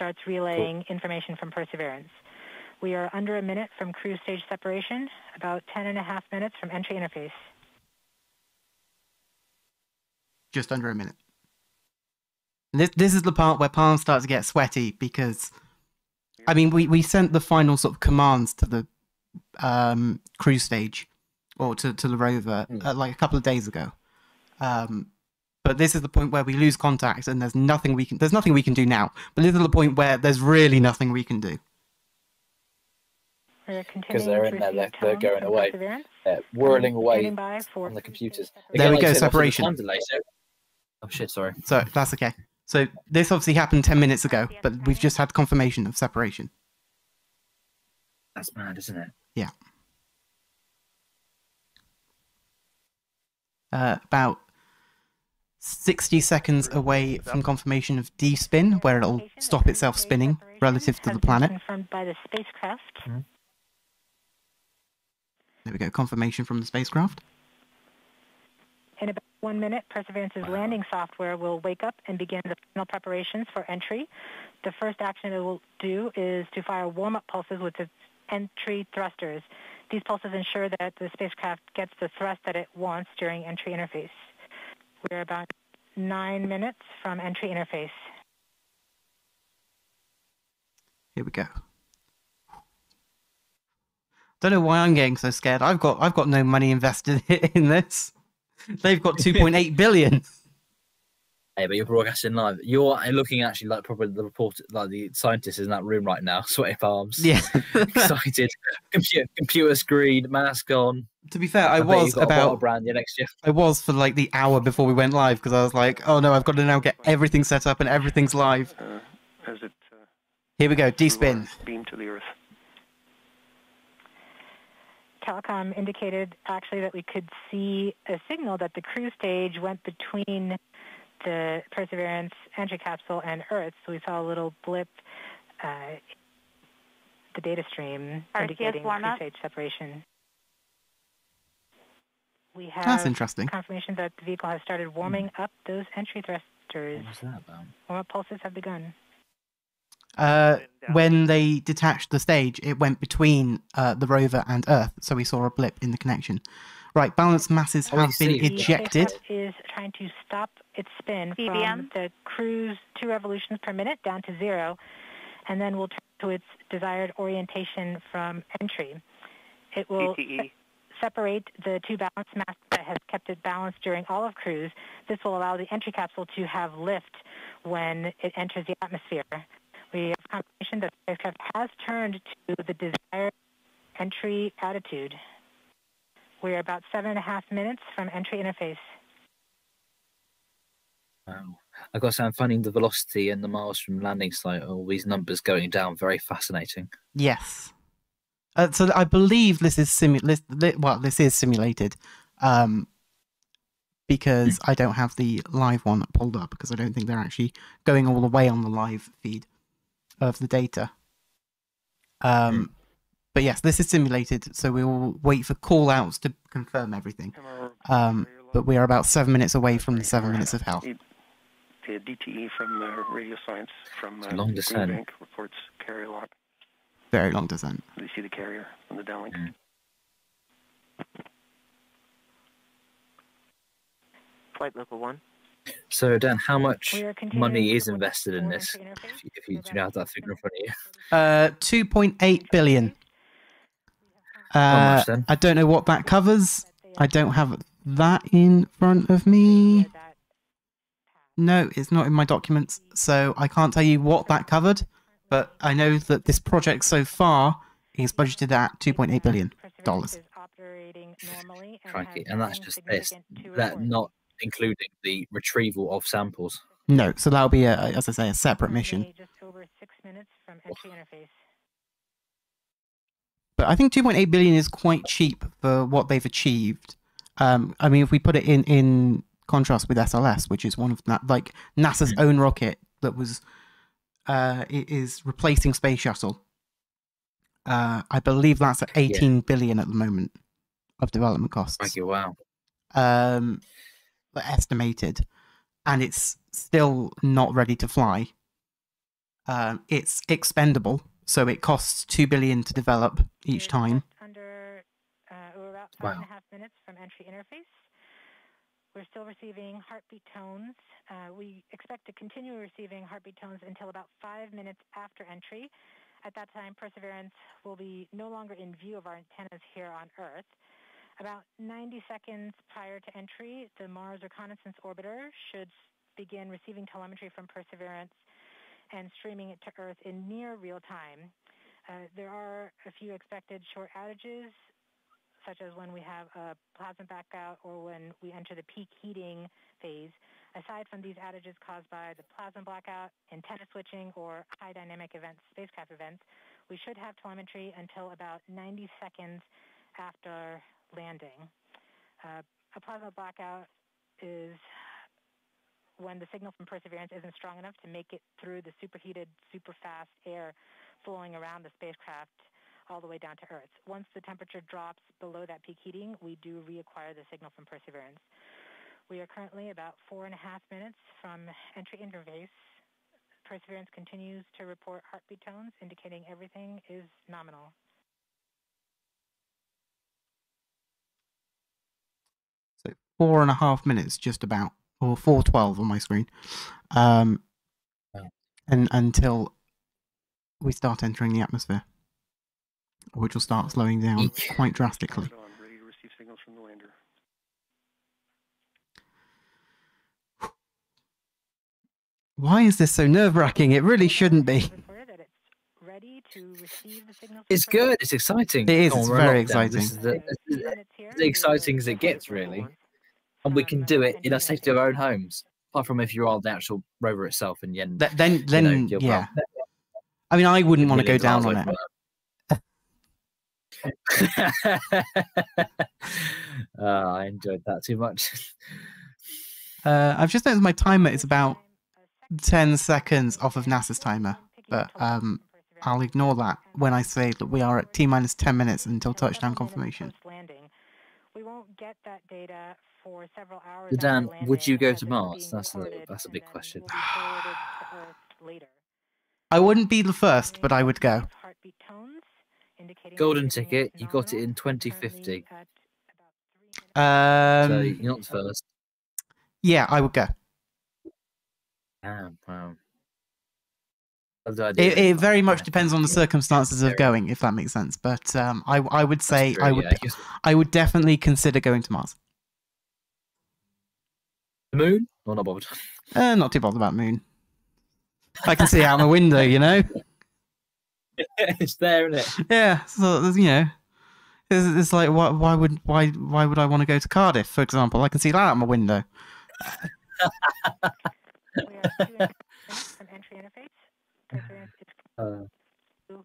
starts relaying cool. information from Perseverance. We are under a minute from cruise stage separation, about ten and a half minutes from entry interface. Just under a minute. This, this is the part where Palm starts to get sweaty because, I mean, we, we sent the final sort of commands to the um, cruise stage or to, to the rover uh, like a couple of days ago. Um, but this is the point where we lose contact and there's nothing we can, there's nothing we can do now. But this is the point where there's really nothing we can do. Because they're in there, they're, they're going away, they're whirling away from the computers. There we go, separation. Oh shit, sorry. So that's okay. So this obviously happened ten minutes ago, but we've just had confirmation of separation. That's mad, isn't it? Yeah. Uh, about sixty seconds away from confirmation of d-spin, where it'll stop itself spinning relative to the planet. Confirmed by the spacecraft. Mm-hmm. There we go, confirmation from the spacecraft. In about one minute, Perseverance's landing software will wake up and begin the final preparations for entry. The first action it will do is to fire warm-up pulses with its entry thrusters. These pulses ensure that the spacecraft gets the thrust that it wants during entry interface. We're about nine minutes from entry interface. Here we go. Don't know why I'm getting so scared. I've got I've got no money invested in this. They've got two point eight billion. Hey, but you're broadcasting live. You're looking actually like probably the report, like the scientists in that room right now, sweaty palms. Yeah, excited. Computer, computer screen, mask on. To be fair, I, I was about brand next year. I was for like the hour before we went live because I was like, oh no, I've got to now get everything set up and everything's live. Uh, as it, uh, Here we go. D-spin. Beam to the Earth. Telecom indicated actually that we could see a signal that the crew stage went between the Perseverance entry capsule and Earth, so we saw a little blip, uh, the data stream indicating crew stage separation. We have That's interesting. confirmation that the vehicle has started warming hmm. up those entry thrusters. What was that about? Warm-up pulses have begun. Uh, when they detached the stage, it went between uh, the rover and Earth, so we saw a blip in the connection. Right, balanced masses have been ejected. The is trying to stop its spin C B M. From the cruise two revolutions per minute down to zero, and then will turn to its desired orientation from entry. It will se separate the two balanced masses that has kept it balanced during all of cruise. This will allow the entry capsule to have lift when it enters the atmosphere. We have confirmation that the spacecraft has turned to the desired entry attitude. We are about seven and a half minutes from entry interface. Wow. I've got to say, I'm finding the velocity and the miles from landing site, all these numbers going down, very fascinating. Yes. Uh, so I believe this is simu well, this is simulated, um, because I don't have the live one pulled up, because I don't think they're actually going all the way on the live feed of the data. Um, mm. But yes, this is simulated, so we will wait for call-outs to confirm everything. Um, but we are about seven minutes away from the seven minutes of hell. D T E from uh, Radio Science from uh, long descent. Bank reports carrier lock. Very long descent. You see the carrier on the downlink. Mm. Flight level one. So Dan, how much money is invested in this? If you, if you, do you know how that figure in front of you? Uh, two point eight billion. Uh, I don't know what that covers. I don't have that in front of me. No, it's not in my documents, so I can't tell you what that covered, but I know that this project so far is budgeted at two point eight billion dollars. Crikey, and that's just this, that not including the retrieval of samples. No, so that'll be, a, as I say, a separate mission. Just over six minutes from entry interface. But I think two point eight billion is quite cheap for what they've achieved. Um, I mean, if we put it in in contrast with S L S, which is one of that, like NASA's mm-hmm. own rocket that was uh, it is replacing Space Shuttle. Uh, I believe that's at eighteen yeah. billion at the moment of development costs. Thank you. Wow. Um, estimated, and it's still not ready to fly. Um, it's expendable. So it costs two billion to develop each time. Under, uh, we're about five wow. and a half minutes from entry interface. We're still receiving heartbeat tones. Uh, we expect to continue receiving heartbeat tones until about five minutes after entry. At that time, Perseverance will be no longer in view of our antennas here on Earth. About ninety seconds prior to entry, the Mars Reconnaissance Orbiter should begin receiving telemetry from Perseverance and streaming it to Earth in near real time. Uh, there are a few expected short outages, such as when we have a plasma backout or when we enter the peak heating phase. Aside from these outages caused by the plasma blackout, antenna switching, or high dynamic events, spacecraft events, we should have telemetry until about ninety seconds after landing. Uh, a plasma blackout is when the signal from Perseverance isn't strong enough to make it through the superheated, superfast air flowing around the spacecraft all the way down to Earth. Once the temperature drops below that peak heating, we do reacquire the signal from Perseverance. We are currently about four and a half minutes from entry interface. Perseverance continues to report heartbeat tones, indicating everything is nominal. So four and a half minutes, just about, or four twelve on my screen, um, and until we start entering the atmosphere, which will start slowing down quite drastically. I'm ready to receive signals from the lander. Why is this so nerve-wracking? It really shouldn't be. It's good. It's exciting. It is. It's very exciting. This is the, this is the, the exciting as it gets, really. And we can do it in our safety of our own homes, apart from if you're on the actual rover itself. And then, then, then you know, yeah. Well, I mean, I wouldn't want to go down on it. uh, I enjoyed that too much. uh, I've just noticed my timer is about ten seconds off of NASA's timer, but um, I'll ignore that when I say that we are at T minus ten minutes until touchdown confirmation. We won't get that data for several hours. Dan, would you go to Mars? That's a, that's a big question. I wouldn't be the first, but I would go. Golden ticket, you got it in twenty fifty. Um, so you're not the first. Yeah, I would go. Damn, wow. It, it very much depends on the circumstances of going, if that makes sense. But um, I, I would say true, I would, yeah. I would definitely consider going to Mars. The moon? Well, not bothered. Uh, not too bothered about moon. I can see out my window, you know. It's there, isn't it? Yeah. So you know, it's, it's like why, why would why why would I want to go to Cardiff, for example? I can see that out my window. We are two minutes from entry interface. Uh,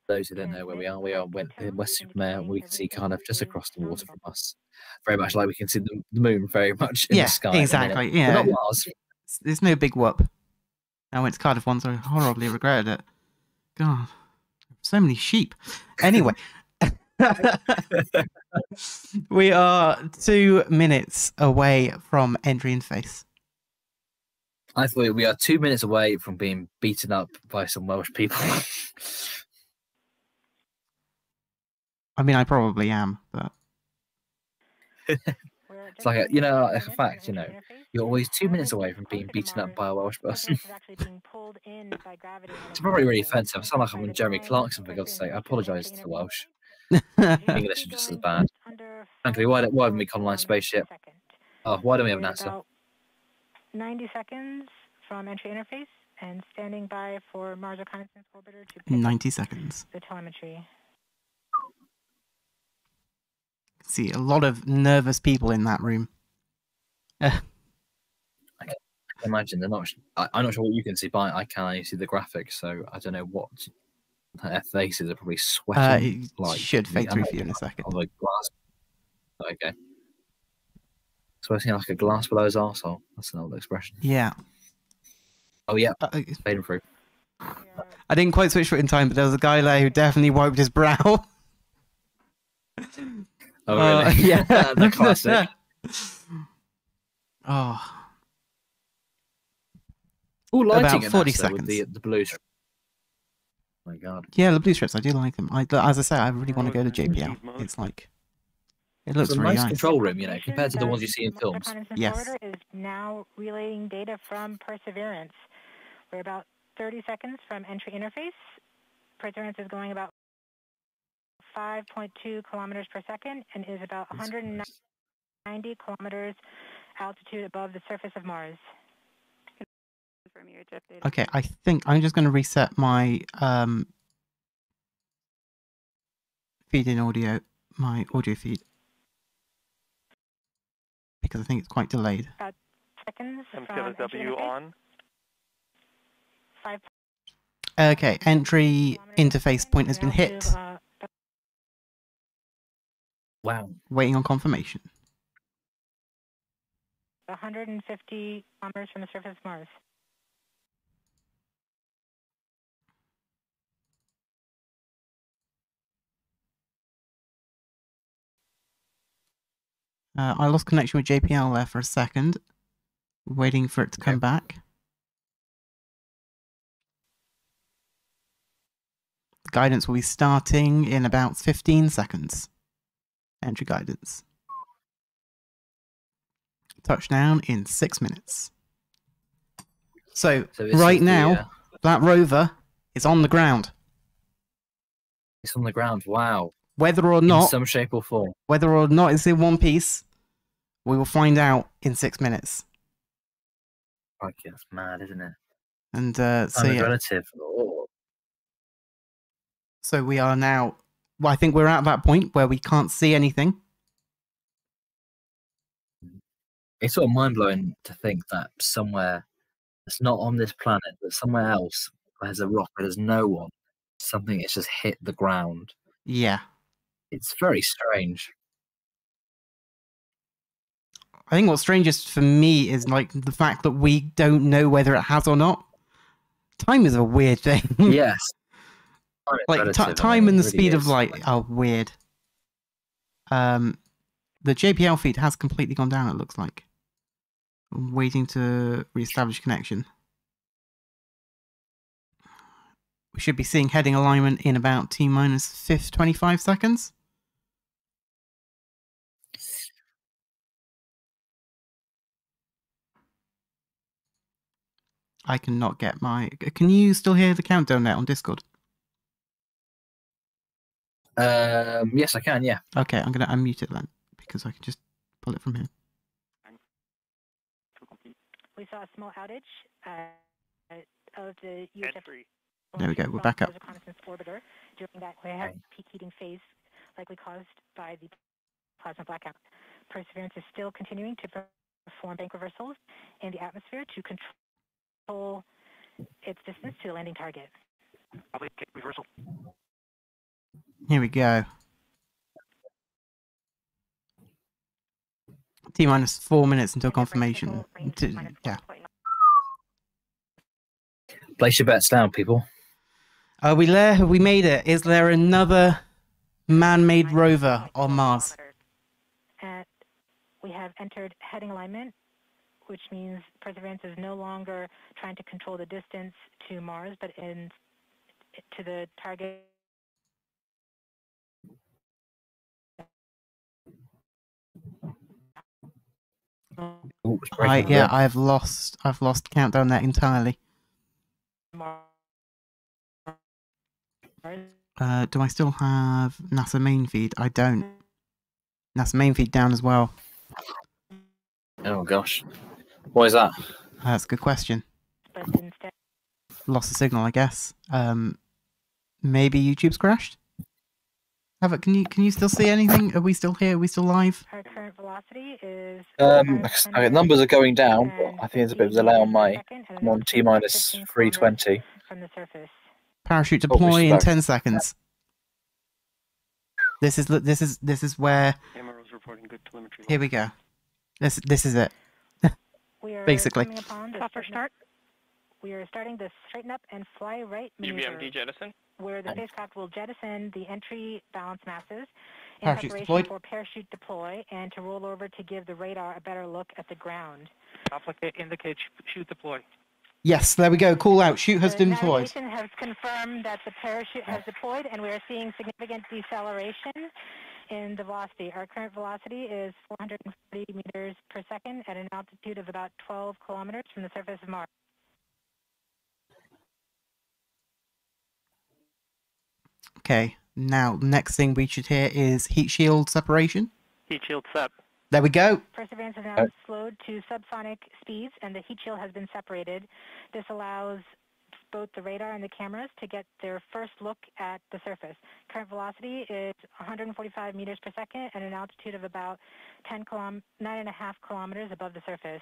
those who don't know where we are, we are in West Supermare. We can see kind of just across the water from us, very much like we can see the, the moon very much in yeah, the sky. Exactly. It, yeah, exactly. Yeah. There's no big whoop. I went to Cardiff once. I horribly regretted it. God, so many sheep. Anyway, we are two minutes away from entry interface. I thought we are two minutes away from being beaten up by some Welsh people. I mean, I probably am, but it's like a, you know, a fact. You know, you're always two minutes away from being beaten up by a Welsh person. It's probably really offensive. I sound like I'm on Jeremy Clarkson, for God's sake. I apologise to the Welsh. English is just as bad. Frankly, why, why haven't we colonised spaceship? Oh, why don't we have NASA? ninety seconds from entry interface and standing by for Mars Reconnaissance Orbiter to pick ninety seconds. The telemetry. See a lot of nervous people in that room. Uh. I can imagine they're not. I, I'm not sure what you can see, but I can only see the graphics, so I don't know what their faces are probably sweating. Uh, it like should fade through for you in a second. Like glass. Okay. Sweating like a glass below his arsehole. That's an old expression. Yeah. Oh, yeah. Uh, Fading through. I didn't quite switch for it in time, but there was a guy there who definitely wiped his brow. Oh, really? Uh, yeah. The classic. Oh. Oh, lighting about forty seconds. The, the blue strips. Oh, my God. Yeah, the blue strips. I do like them. I, as I say, I really want to go to J P L. It's like... It looks really nice. It's a nice control room, you know, compared to the ones you see in films. Yes. Is now relaying data from Perseverance. We're about thirty seconds from entry interface. Perseverance is going about five point two kilometers per second and is about one hundred ninety kilometers altitude above the surface of Mars. Okay, I think I'm just going to reset my um, feed in audio, my audio feed. Because I think it's quite delayed. About seconds from M C W on. Five. Okay, entry interface point has been hit. Wow. Waiting on confirmation. one hundred fifty kilometers from the surface of Mars. Uh, I lost connection with J P L there for a second, waiting for it to come okay. back. The guidance will be starting in about fifteen seconds. Entry guidance. Touchdown in six minutes. So, so right now, the, uh... that rover is on the ground. It's on the ground, wow. Whether or not, in some shape or form, whether or not it's in one piece, we will find out in six minutes. Like, that's mad, isn't it? And uh, so, yeah. relative. Oh. So we are now. Well, I think we're at that point where we can't see anything. It's sort of mind blowing to think that somewhere that's not on this planet, but somewhere else, there's a rock, there's no one, something that's just hit the ground. Yeah. It's very strange. I think what's strangest for me is like the fact that we don't know whether it has or not. Time is a weird thing. Yes. Like time and the speed of light are weird. Um, the J P L feed has completely gone down, it looks like. I'm waiting to reestablish connection. We should be seeing heading alignment in about T minus fifth twenty-five seconds. I cannot get my. Can you still hear the countdown there on Discord? Um. Yes, I can. Yeah. Okay, I'm gonna unmute it then because I can just pull it from here. We saw a small outage uh, of the U H F. There we go, we're back up. Reconnaissance Orbiter. During that, we had peak heating phase likely caused by the plasma blackout. Perseverance is still continuing to perform bank reversals in the atmosphere to control its distance to the landing target. Reversal. Here we go. T minus four minutes until confirmation. Yeah. Place your bets down, people. Are we there? Have we made it? Is there another man-made rover on Mars? And we have entered heading alignment, which means Perseverance is no longer trying to control the distance to Mars, but in to the target. Ooh, I, yeah, I've lost. I've lost countdown there entirely. Uh, do I still have NASA main feed? I don't. NASA main feed down as well. Oh gosh, why is that? That's a good question. Lost the signal, I guess. Um, maybe YouTube's crashed. Have it? Can you can you still see anything? Are we still here? Are we still live? Our current velocity is. Um, I mean, numbers are going down, but I think there's a bit of delay on my. I'm on T minus three twenty. From the surface. Parachute deploy oh, in back. ten seconds. This is this is this is where. M R O's reporting good telemetry. Here we go. This this is it. We are basically. Proper start. We are starting the straighten up and fly right maneuver. U B M D jettison. Where the spacecraft will jettison the entry balance masses in parachute preparation deployed. for parachute deploy and to roll over to give the radar a better look at the ground. Applicate indicate shoot deploy. Yes, there we go. Call out. Shoot has been deployed. The navigation has confirmed that the parachute has deployed, and we are seeing significant deceleration in the velocity. Our current velocity is four hundred forty meters per second at an altitude of about twelve kilometers from the surface of Mars. Okay, now next thing we should hear is heat shield separation. Heat shield sep. There we go. Perseverance is now oh. slowed to subsonic speeds, and the heat shield has been separated. This allows both the radar and the cameras to get their first look at the surface. Current velocity is one hundred forty-five meters per second at an altitude of about nine and a half kilometers above the surface.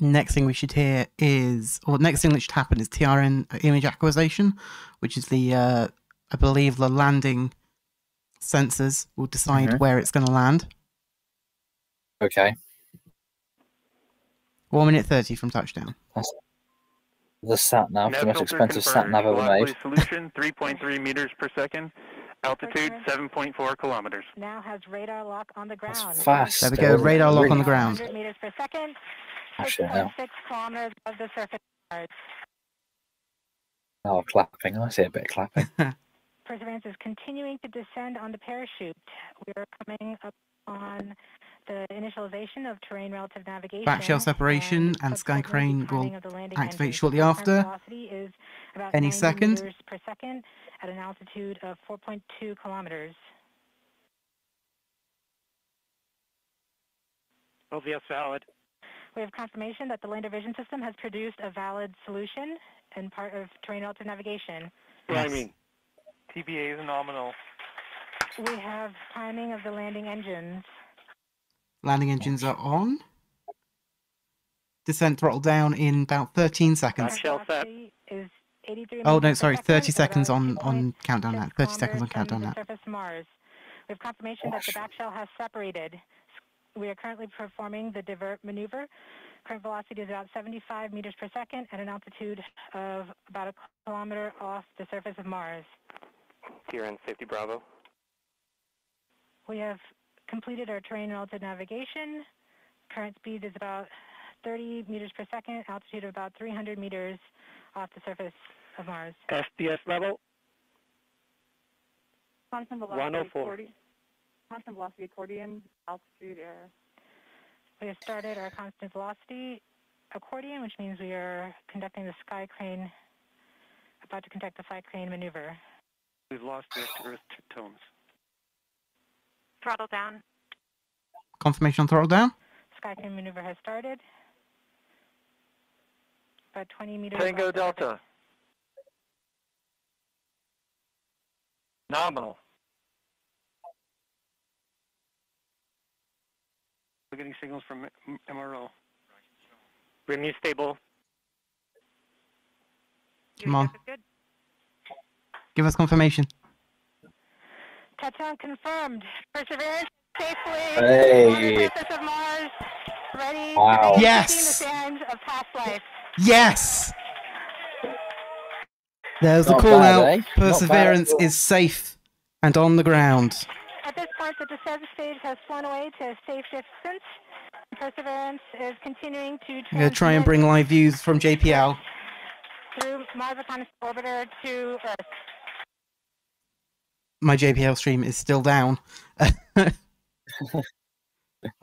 Next thing we should hear is, or next thing that should happen is T R N image acquisition, which is the. Uh, I believe the landing sensors will decide mm-hmm. where it's going to land. Okay. one minute thirty from touchdown. That's the sat nav, no the most expensive sat nav ever made. Solution three point three meters per second. Altitude seven point four kilometers. Now has radar lock on the ground. That's fast. There we go. Radar lock on the ground. one hundred meters per second. six point six kilometers above the surface. Oh, clapping. I see a bit of clapping. Perseverance is continuing to descend on the parachute. We are coming up on the initialization of terrain relative navigation. Back shell separation and, and sky crane will activate shortly after. Is about any second. Per second at an altitude of four point two kilometers. O V S valid. We have confirmation that the Lander Vision System has produced a valid solution and part of terrain relative navigation. Yes. I mean, T B A is nominal. We have timing of the landing engines. Landing engines are on. Descent throttle down in about thirteen seconds. Is oh no, sorry, thirty seconds on on countdown that. Thirty seconds on countdown that. Surface Mars. We have confirmation that the back shell has separated. We are currently performing the divert maneuver. Current velocity is about seventy-five meters per second at an altitude of about a kilometer off the surface of Mars. Here in safety, Bravo. We have completed our terrain relative navigation. Current speed is about thirty meters per second, altitude of about three hundred meters off the surface of Mars. S D S level. Constant velocity one oh four. forty. Constant velocity accordion, altitude error. We have started our constant velocity accordion, which means we are conducting the sky crane, about to conduct the sky crane maneuver. We've lost the Earth tones. Throttle down. Confirmation on throttle down. Sky crane maneuver has started. About twenty meters. Tango Delta. Nominal. We're getting signals from M R O. Renew stable. Come on. Give us confirmation. Touchdown confirmed. Perseverance safely. Hey. Surface of Mars. Ready. Wow. Yes. The sands of past life. Yes. There's the call out. Eh? Perseverance is safe and on the ground. At this point, the descent stage has flown away to a safe distance. Perseverance is continuing to I'm going to try and bring live views from J P L through Mars Reconnaissance Orbiter to Earth. My J P L stream is still down.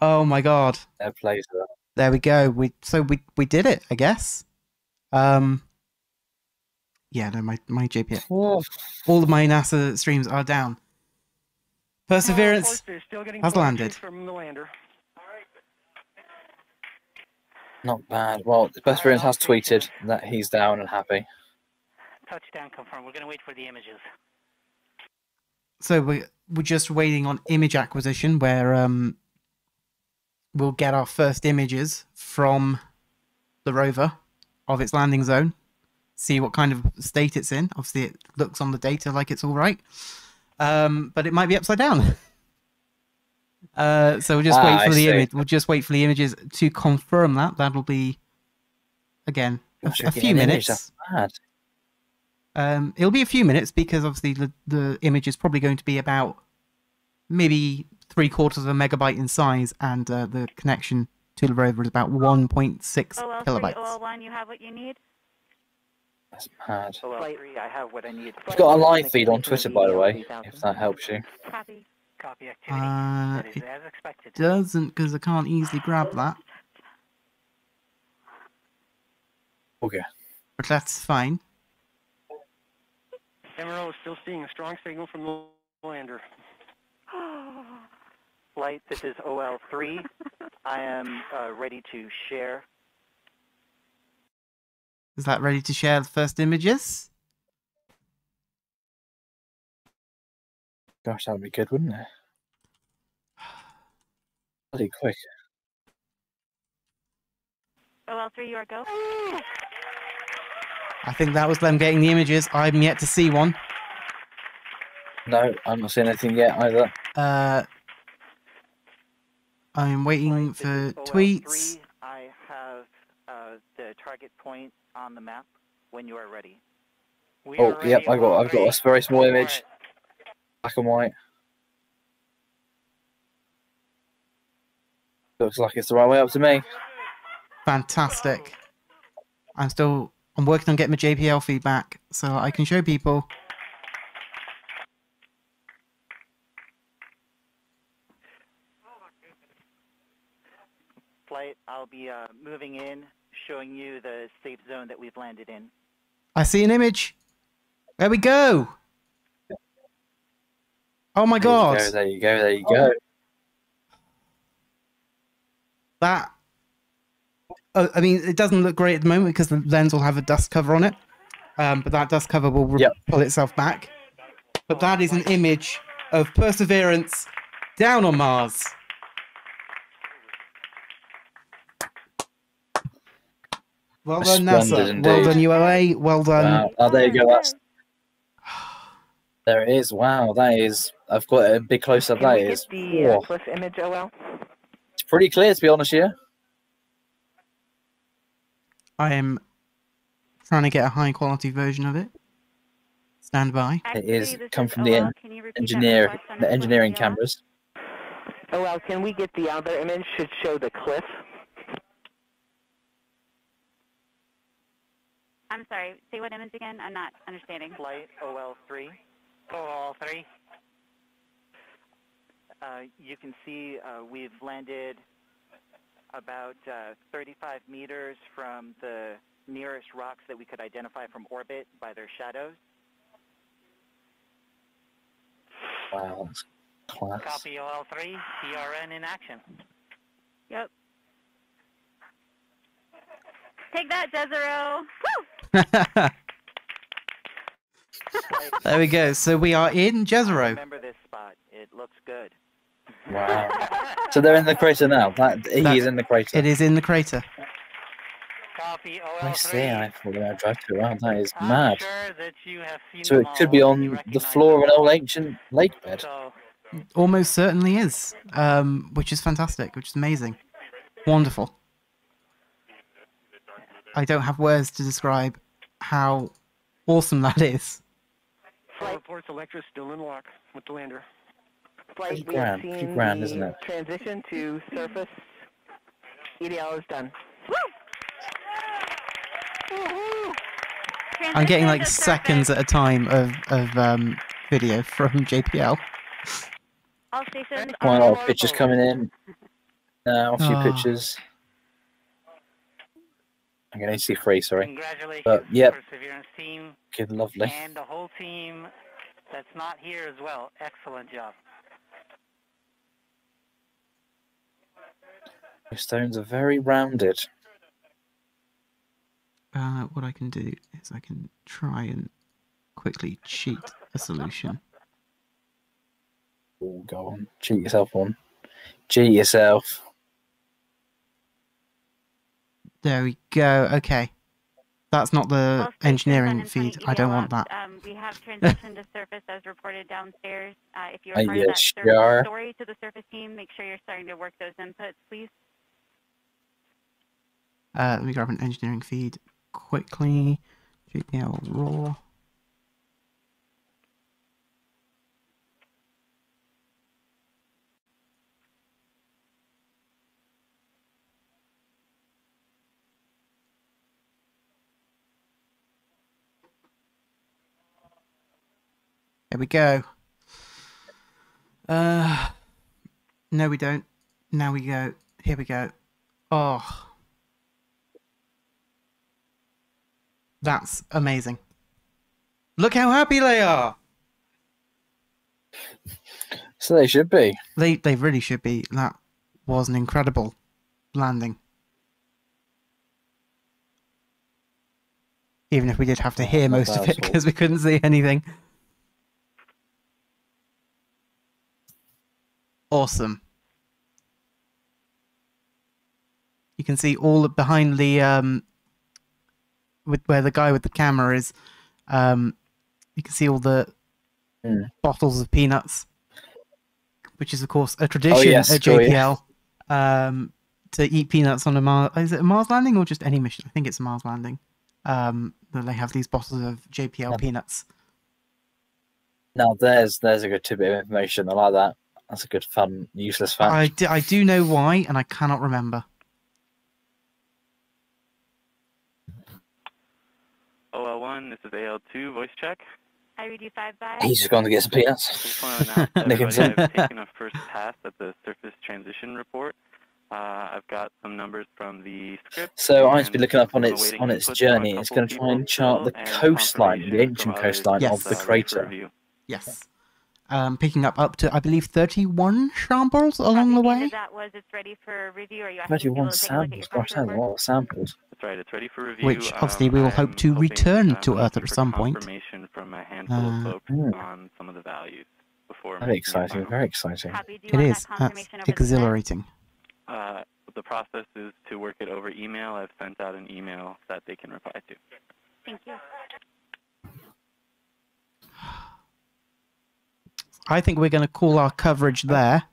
Oh my god! That plays well. There we go. We so we we did it, I guess. Um. Yeah, no, my my J P L. Whoa. All of my NASA streams are down. Perseverance has landed. From the lander. Not bad. Well, Perseverance has tweeted that he's down and happy. Touchdown confirmed. We're going to wait for the images. So we we're just waiting on image acquisition, where um we'll get our first images from the rover of its landing zone, see what kind of state it's in. Obviously, it looks on the data like it's all right. Um, but it might be upside down. Uh, so we'll just ah, wait for I the see. image. We'll just wait for the images to confirm that. That'll be again a, a few minutes. Image, that's bad. Um, it'll be a few minutes because obviously the the image is probably going to be about maybe three quarters of a megabyte in size, and uh, the connection to the rover is about one point six kilobytes. O L one, you have what you need. That's mad. We've got a live feed on Twitter, by the way, if that helps you. Uh, it doesn't, because I can't easily grab that. Okay. But that's fine. M R O is still seeing a strong signal from the lander. Light, this is O L three. I am uh, ready to share. Is that ready to share the first images? Gosh, that would be good, wouldn't it? Bloody quick. O L three, you are go. I think that was them getting the images. I'm yet to see one. No, I'm not seeing anything yet either. Uh, I'm waiting for tweets. I have target point on the map when you are ready. We oh, are ready. Yep, I've got, I've got a very small image, black and white. Looks like it's the right way up to me. Fantastic. I'm still, I'm working on getting my J P L feedback so I can show people. Flight, I'll be uh, moving in, showing you the safe zone that we've landed in. I see an image. There we go. Oh my God. There you go, there you go, there you go. Oh. That, uh, I mean, it doesn't look great at the moment because the lens will have a dust cover on it, um, but that dust cover will yep. pull itself back. But that is an image of Perseverance down on Mars. Well done, NASA. Indeed. Well done, U L A. Well done. Wow. Oh, there you go. That's... There it is. Wow, that is. I've got a bit closer. That is. The uh, plus image, O L. It's pretty clear, to be honest here. I am trying to get a high quality version of it. Stand by. It is come from the engineer, the engineering cameras. Oh well, can we get the other image? Should show the cliff. I'm sorry. Say what image again? I'm not understanding. Flight O L three. O L three. Uh, you can see uh, we've landed about uh, thirty-five meters from the nearest rocks that we could identify from orbit by their shadows. Wow, that's class. Copy O L three, C R N in action. Yep. Take that, Jezero. Woo! There we go. So we are in Jezero. Remember this spot. It looks good. Wow. So they're in the crater now. That, he that, is in the crater. It is in the crater. Copy O L three. I see. I thought I drive to around. That is I'm mad. Sure that you have seen so it could be on the floor of an old ancient lake bed. So. Almost certainly is, um, which is fantastic, which is amazing. Wonderful. I don't have words to describe how awesome that is. Flight reports Electra still in lock with the lander. Flight, we have seen grand, isn't it? Transition to surface. E D L is done. Woo! I'm getting like seconds at a time of, of um, video from J P L. All stations. Quite a lot of pictures coming in. Uh, a few oh. pictures. I'm going to see three, sorry. Congratulations, but, yep. Perseverance team. Good, lovely. And the whole team that's not here as well. Excellent job. The stones are very rounded. Uh, what I can do is I can try and quickly cheat a solution. Oh, go on. Cheat yourself on. Cheat yourself. There we go. Okay, that's not the engineering feed. I don't want that. Um, we have transitioned to surface as reported downstairs. Uh, if you're part of that third story to the surface team, make sure you're starting to work those inputs, please. Uh, let me grab an engineering feed quickly. G D L raw. There we go. Uh, no, we don't. Now we go. Here we go. Oh. That's amazing. Look how happy they are. So they should be. They, they really should be. That was an incredible landing. Even if we did have to hear most of it because we couldn't see anything. Awesome. You can see all behind the um with where the guy with the camera is, um you can see all the mm. bottles of peanuts, which is of course a tradition oh, yes. at J P L. Oh, yes. um to eat peanuts on a Mars, is it a Mars landing or just any mission? I think it's a Mars landing. Um, they have these bottles of J P L yeah. peanuts. Now there's there's a good tidbit of information. I like that. That's a good, fun, useless fact. I do, I do know why, and I cannot remember. O L one, this is A L two, voice check. I read you five by. He's just going to get some peanuts. Nicholson. I've taken a first pass at the surface transition report. Uh, I've got some numbers from the script. So I've been looking up on its on its journey. It's going to try and chart the coastline, the ancient coastline yes. of the crater. Uh, yes. Um, picking up up to, I believe, thirty-one samples along the way. That was, it's ready for review. Or you thirty-one samples. Gosh, that's a lot of samples. That's right. It's ready for review. Which obviously um, we will hope to return to Earth at some point. Confirmation from a handful uh, of folks yeah. on some of the values before. Very exciting. Very exciting. Happy, it is. That's exhilarating. Uh, the process is to work it over email. I've sent out an email that they can reply to. Thank you. I think we're going to call our coverage there.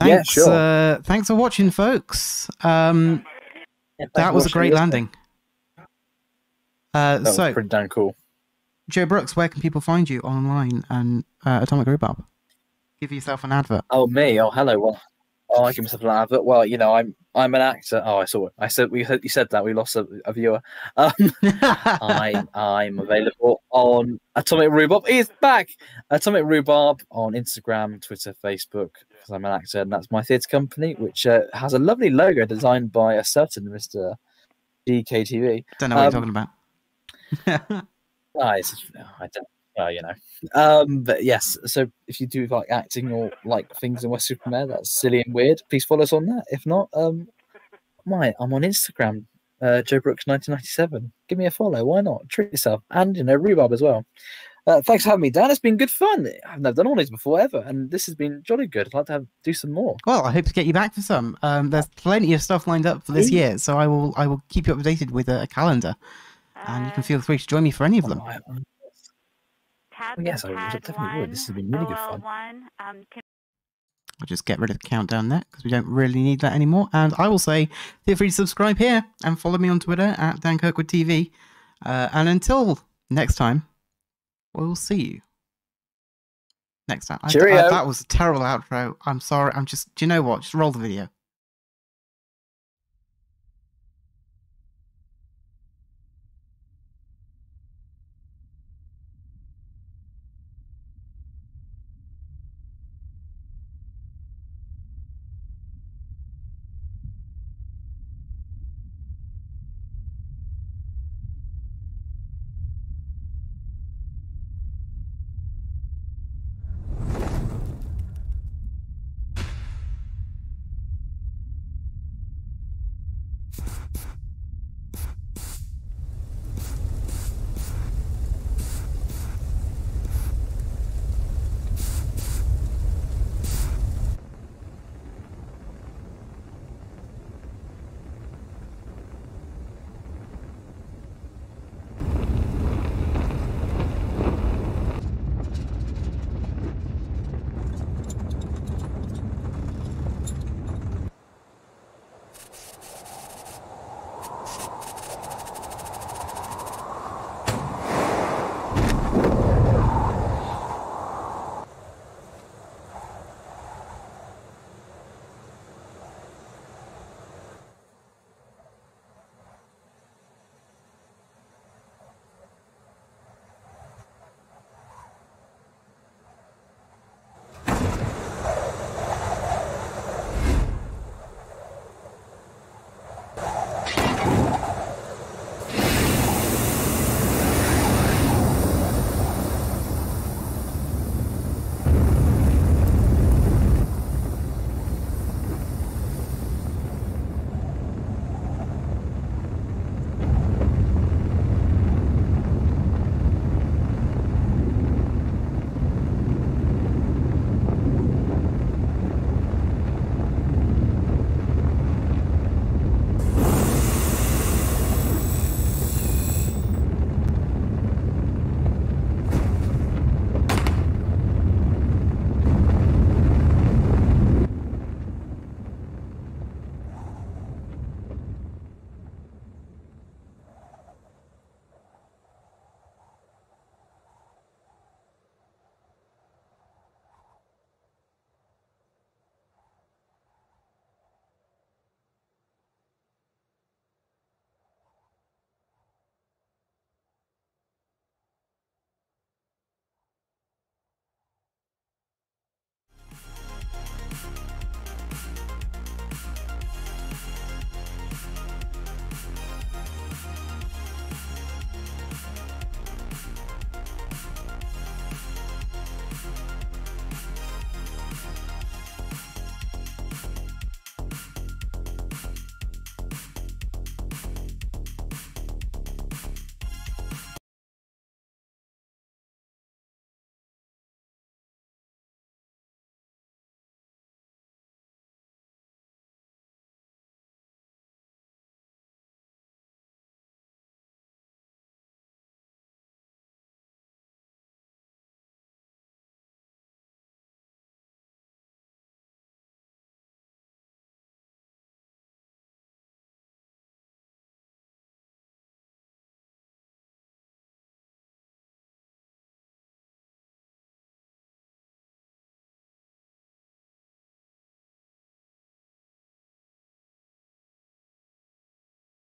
Thanks, yeah, sure. uh, thanks for watching, folks. Um, yeah, that was a great landing. Uh, that was so pretty damn cool. Joe Brooks, where can people find you online and uh, Atomic Rhubarb? Give yourself an advert. Oh, me? Oh, hello. Well, oh, I give myself an advert. Well, you know, I'm I'm an actor. Oh, I saw it. I said we you said that we lost a, a viewer. Um, I'm I'm available on Atomic Rhubarb. It's back. Atomic Rhubarb on Instagram, Twitter, Facebook. Because I'm an actor, and that's my theatre company, which uh, has a lovely logo designed by a certain Mister D K T V. Don't know what um, you're talking about. Nice. No, I don't. Well, you know, um, but yes. So if you do like acting or like things in West Supermare, that's silly and weird. Please follow us on that. If not, um, my I'm on Instagram, uh, Joe Brooks nineteen ninety-seven. Give me a follow. Why not? Treat yourself, and you know, Rhubarb as well. Uh, thanks for having me, Dan. It's been good fun. I've never done all these before ever, and this has been jolly good. I'd like to have, do some more. Well, I hope to get you back for some. Um, there's plenty of stuff lined up for this year, so I will I will keep you updated with a, a calendar, and you can feel free to join me for any of them. Oh, Oh, yes, I definitely one, would. This has been really good fun. One, um, can... I'll just get rid of the countdown there because we don't really need that anymore. And I will say, feel free to subscribe here and follow me on Twitter at Dan Kirkwood T V. Uh, and until next time, we'll see you next time. Cheerio. I, I, that was a terrible outro. I'm sorry. I'm just. Do you know what? Just roll the video.